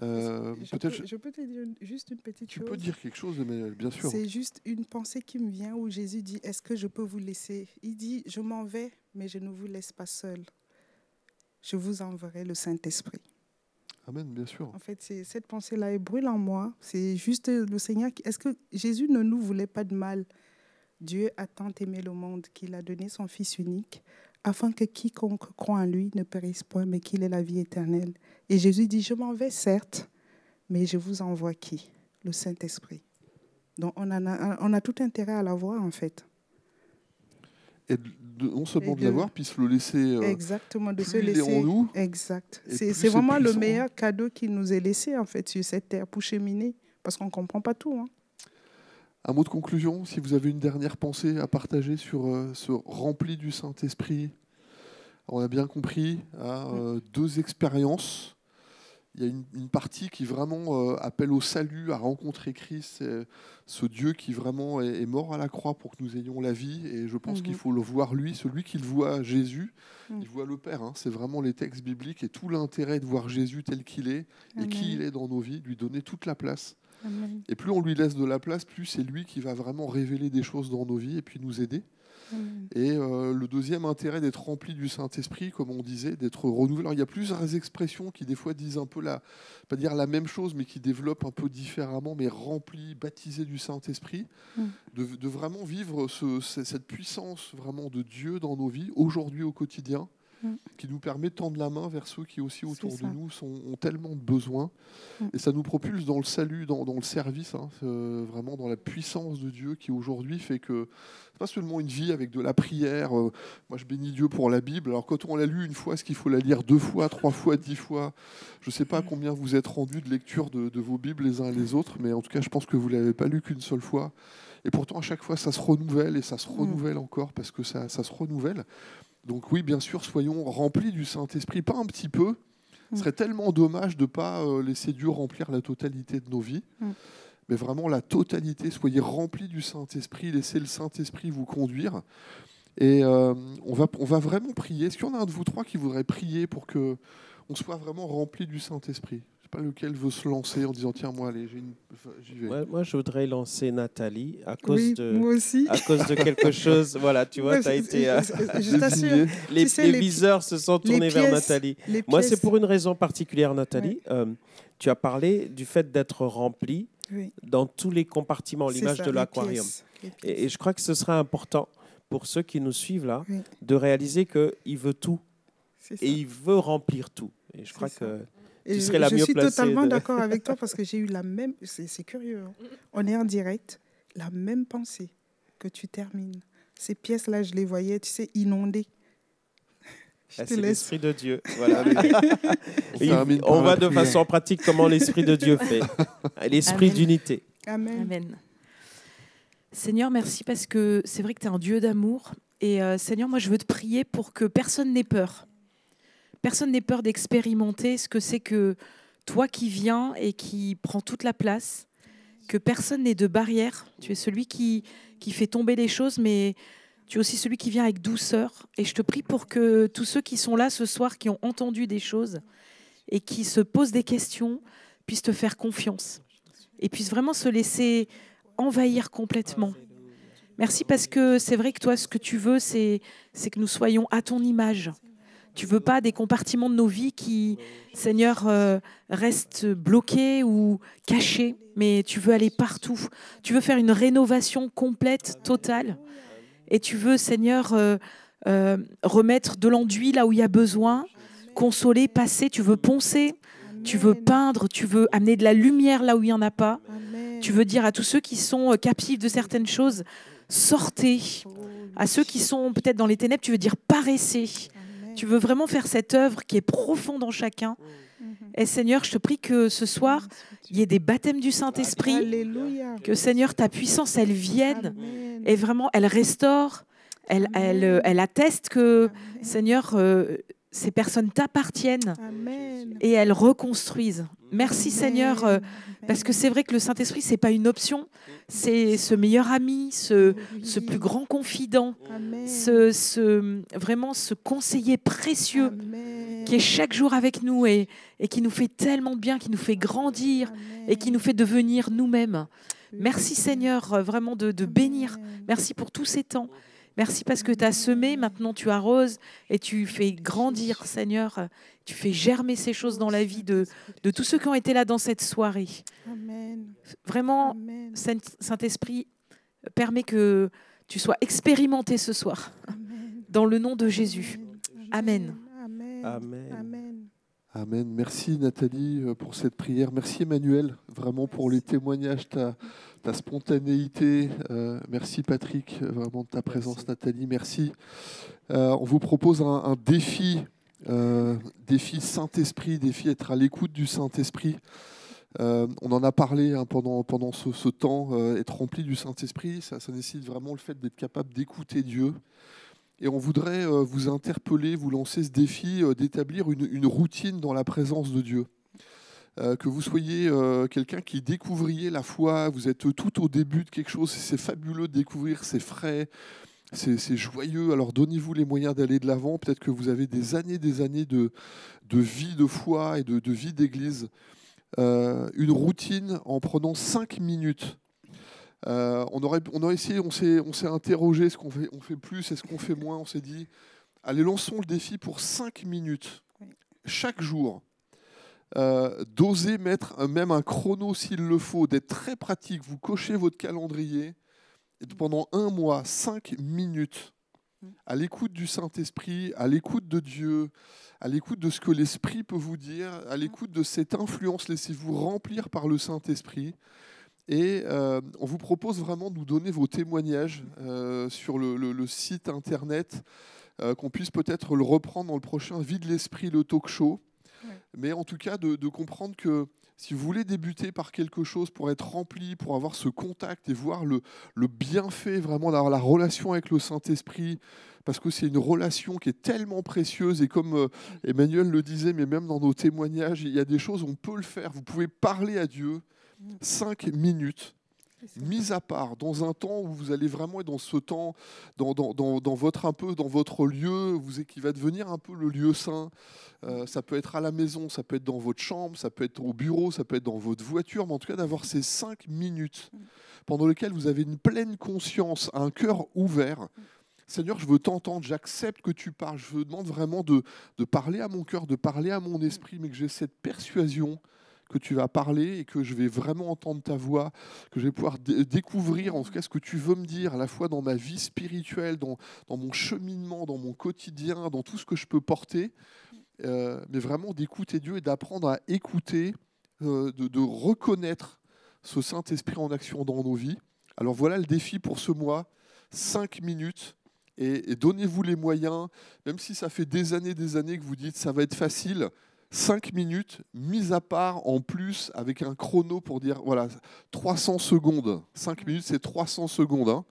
Je peux te dire juste une petite chose. Tu peux dire quelque chose, Emmanuel, bien sûr. C'est juste une pensée qui me vient où Jésus dit, est-ce que je peux vous laisser? Il dit, je m'en vais, mais je ne vous laisse pas seul. Je vous enverrai le Saint-Esprit. Amen, bien sûr. En fait, cette pensée-là, elle brûle en moi. C'est juste le Seigneur. Est-ce que Jésus ne nous voulait pas de mal? Dieu a tant aimé le monde qu'il a donné son Fils unique, afin que quiconque croit en lui ne périsse point, mais qu'il ait la vie éternelle. Et Jésus dit, je m'en vais, certes, mais je vous envoie qui? Le Saint-Esprit. Donc, on a tout intérêt à l'avoir, en fait. Et non seulement de l'avoir, puis se le laisser. Exactement, de se laisser. En nous, exact. C'est vraiment le meilleur cadeau qu'il nous ait laissé, en fait, sur cette terre, pour cheminer, parce qu'on ne comprend pas tout. Hein. Un mot de conclusion, si vous avez une dernière pensée à partager sur ce rempli du Saint-Esprit. On a bien compris, hein, deux expériences. Il y a une partie qui vraiment appelle au salut, à rencontrer Christ, ce Dieu qui vraiment est mort à la croix pour que nous ayons la vie. Et je pense qu'il faut le voir lui, celui qui le voit Jésus, il voit le Père. Hein. C'est vraiment les textes bibliques et tout l'intérêt de voir Jésus tel qu'il est et qui il est dans nos vies, lui donner toute la place. Amen. Et plus on lui laisse de la place, plus c'est lui qui va vraiment révéler des choses dans nos vies et puis nous aider. Amen. Et le deuxième intérêt d'être rempli du Saint-Esprit, comme on disait, d'être renouvelé. Alors, il y a plusieurs expressions qui des fois disent un peu pas dire la même chose, mais qui développent un peu différemment, mais rempli, baptisé du Saint-Esprit, de vraiment vivre cette puissance vraiment de Dieu dans nos vies, aujourd'hui au quotidien, qui nous permet de tendre la main vers ceux qui aussi autour de nous ont tellement de besoins. Et ça nous propulse dans le salut, dans le service, hein, vraiment dans la puissance de Dieu qui aujourd'hui fait que c'est pas seulement une vie avec de la prière. Moi, je bénis Dieu pour la Bible. Alors, quand on l'a lu une fois, est-ce qu'il faut la lire 2 fois, 3 fois, 10 fois? Je ne sais pas combien vous êtes rendus de lecture de vos Bibles les uns et les autres, mais en tout cas, je pense que vous ne l'avez pas lu qu'une seule fois. Et pourtant, à chaque fois, ça se renouvelle et ça se renouvelle encore parce que ça se renouvelle. Donc oui, bien sûr, soyons remplis du Saint-Esprit, pas un petit peu. Ce serait tellement dommage de ne pas laisser Dieu remplir la totalité de nos vies. Mais vraiment la totalité, soyez remplis du Saint-Esprit, laissez le Saint-Esprit vous conduire. Et on va vraiment prier. Est-ce qu'il y en a un de vous trois qui voudrait prier pour qu'on soit vraiment rempli du Saint-Esprit? Je ne sais pas lequel veut se lancer en disant « Tiens, moi, allez, j'y vais. » Moi, je voudrais lancer Nathalie à cause de quelque chose. Voilà, tu vois, tu as été... Je t'assure. Les viseurs se sont tournés vers Nathalie. Moi, c'est pour une raison particulière, Nathalie. Oui. Tu as parlé du fait d'être rempli. Oui. Dans tous les compartiments, l'image de l'aquarium. Et je crois que ce sera important pour ceux qui nous suivent là, de réaliser qu'il veut tout et il veut remplir tout. Et je crois que tu serais la mieux placée. Je suis totalement d'accord avec toi parce que j'ai eu la même... C'est curieux, hein. On est en direct, la même pensée que tu termines. Ces pièces-là, je les voyais, tu sais, inondées. C'est l'Esprit de Dieu. Voilà. On voit de façon pratique comment l'Esprit de Dieu fait. L'Esprit d'unité. Amen. Amen. Seigneur, merci parce que c'est vrai que tu es un Dieu d'amour. Et Seigneur, moi je veux te prier pour que personne n'ait peur. Personne n'ait peur d'expérimenter ce que c'est que toi qui viens et qui prends toute la place. Que personne n'ait de barrière. Tu es celui qui fait tomber les choses, mais... Tu es aussi celui qui vient avec douceur. Et je te prie pour que tous ceux qui sont là ce soir, qui ont entendu des choses et qui se posent des questions, puissent te faire confiance et puissent vraiment se laisser envahir complètement. Merci parce que c'est vrai que toi, ce que tu veux, c'est que nous soyons à ton image. Tu ne veux pas des compartiments de nos vies qui, Seigneur, restent bloqués ou cachés, mais tu veux aller partout. Tu veux faire une rénovation complète, totale. Et tu veux, Seigneur, remettre de l'enduit là où il y a besoin, consoler, passer. Tu veux poncer, tu veux peindre, tu veux amener de la lumière là où il n'y en a pas. Amen. Tu veux dire à tous ceux qui sont captifs de certaines choses, sortez. À ceux qui sont peut-être dans les ténèbres, tu veux dire paraissez. Amen. Tu veux vraiment faire cette œuvre qui est profonde en chacun. Et Seigneur, je te prie que ce soir, il y ait des baptêmes du Saint-Esprit. Que Seigneur, ta puissance, elle vienne. Amen. Et vraiment, elle restaure. Elle atteste que, Amen. Seigneur, ces personnes t'appartiennent. Et elles reconstruisent. Merci Amen. Seigneur, parce que c'est vrai que le Saint-Esprit, ce n'est pas une option. C'est ce meilleur ami, ce plus grand confident. Amen. Vraiment ce conseiller précieux. Amen. Qui est chaque jour avec nous et qui nous fait tellement de bien, qui nous fait grandir. Amen. Et qui nous fait devenir nous-mêmes. Merci Seigneur, vraiment de bénir. Merci pour tous ces temps. Merci parce que tu as semé, maintenant tu arroses et tu fais grandir, Seigneur. Tu fais germer ces choses dans la vie de tous ceux qui ont été là dans cette soirée. Amen. Vraiment, Saint-Esprit, permet que tu sois expérimenté ce soir. Amen. Dans le nom de Jésus. Amen. Amen. Amen. Amen. Amen. Merci Nathalie pour cette prière. Merci Emmanuel, vraiment pour les témoignages, ta spontanéité. Merci Patrick, vraiment de ta présence. Merci Nathalie. Merci. On vous propose un défi, défi Saint-Esprit, défi être à l'écoute du Saint-Esprit. On en a parlé hein, pendant ce temps, être rempli du Saint-Esprit, ça nécessite vraiment le fait d'être capable d'écouter Dieu. Et on voudrait vous interpeller, vous lancer ce défi d'établir une routine dans la présence de Dieu. Que vous soyez quelqu'un qui découvriez la foi, vous êtes tout au début de quelque chose, c'est fabuleux de découvrir, c'est frais, c'est joyeux. Alors donnez-vous les moyens d'aller de l'avant. Peut-être que vous avez des années de vie de foi et de vie d'église. Une routine en prenant 5 minutes. On aurait essayé, on s'est interrogé, est-ce qu'on fait plus, est-ce qu'on fait moins, on s'est dit, allez, lançons le défi pour 5 minutes, chaque jour, d'oser mettre même un chrono s'il le faut, d'être très pratique, vous cochez votre calendrier, et pendant un mois, 5 minutes, à l'écoute du Saint-Esprit, à l'écoute de Dieu, à l'écoute de ce que l'Esprit peut vous dire, à l'écoute de cette influence, laissez-vous remplir par le Saint-Esprit. Et on vous propose vraiment de nous donner vos témoignages sur le site internet, qu'on puisse peut-être le reprendre dans le prochain Vie de l'Esprit, le talk show. Ouais. Mais en tout cas, de comprendre que si vous voulez débuter par quelque chose pour être rempli, pour avoir ce contact et voir le bienfait vraiment d'avoir la relation avec le Saint-Esprit, parce que c'est une relation qui est tellement précieuse et comme Emmanuel le disait, mais même dans nos témoignages, il y a des choses, on peut le faire, vous pouvez parler à Dieu. 5 minutes, mis à part, dans un temps où vous allez vraiment être dans ce temps, dans votre lieu, qui va devenir un peu le lieu saint. Ça peut être à la maison, ça peut être dans votre chambre, ça peut être au bureau, ça peut être dans votre voiture, mais en tout cas d'avoir ces 5 minutes pendant lesquelles vous avez une pleine conscience, un cœur ouvert. Seigneur, je veux t'entendre, j'accepte que tu parles, je te demande vraiment de parler à mon cœur, de parler à mon esprit, mais que j'ai cette persuasion que tu vas parler et que je vais vraiment entendre ta voix, que je vais pouvoir découvrir en tout cas ce que tu veux me dire, à la fois dans ma vie spirituelle, dans mon cheminement, dans mon quotidien, dans tout ce que je peux porter, mais vraiment d'écouter Dieu et d'apprendre à écouter, de reconnaître ce Saint-Esprit en action dans nos vies. Alors voilà le défi pour ce mois, 5 minutes. Et donnez-vous les moyens, même si ça fait des années que vous dites ça va être facile, 5 minutes, mis à part, en plus, avec un chrono pour dire, voilà, 300 secondes. 5 minutes, c'est 300 secondes. Hein.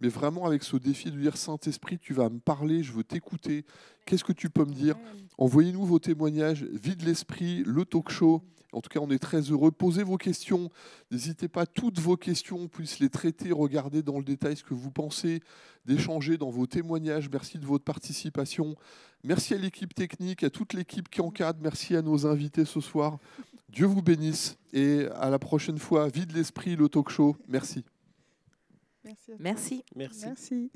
Mais vraiment avec ce défi de dire, Saint-Esprit, tu vas me parler, je veux t'écouter. Qu'est-ce que tu peux me dire? Envoyez-nous vos témoignages, Vie de l'Esprit, le talk show. En tout cas, on est très heureux. Posez vos questions. N'hésitez pas, toutes vos questions, on puisse les traiter, regarder dans le détail ce que vous pensez, d'échanger dans vos témoignages. Merci de votre participation. Merci à l'équipe technique, à toute l'équipe qui encadre. Merci à nos invités ce soir. Dieu vous bénisse et à la prochaine fois. Vie de l'Esprit, le talk show. Merci. Merci. Merci.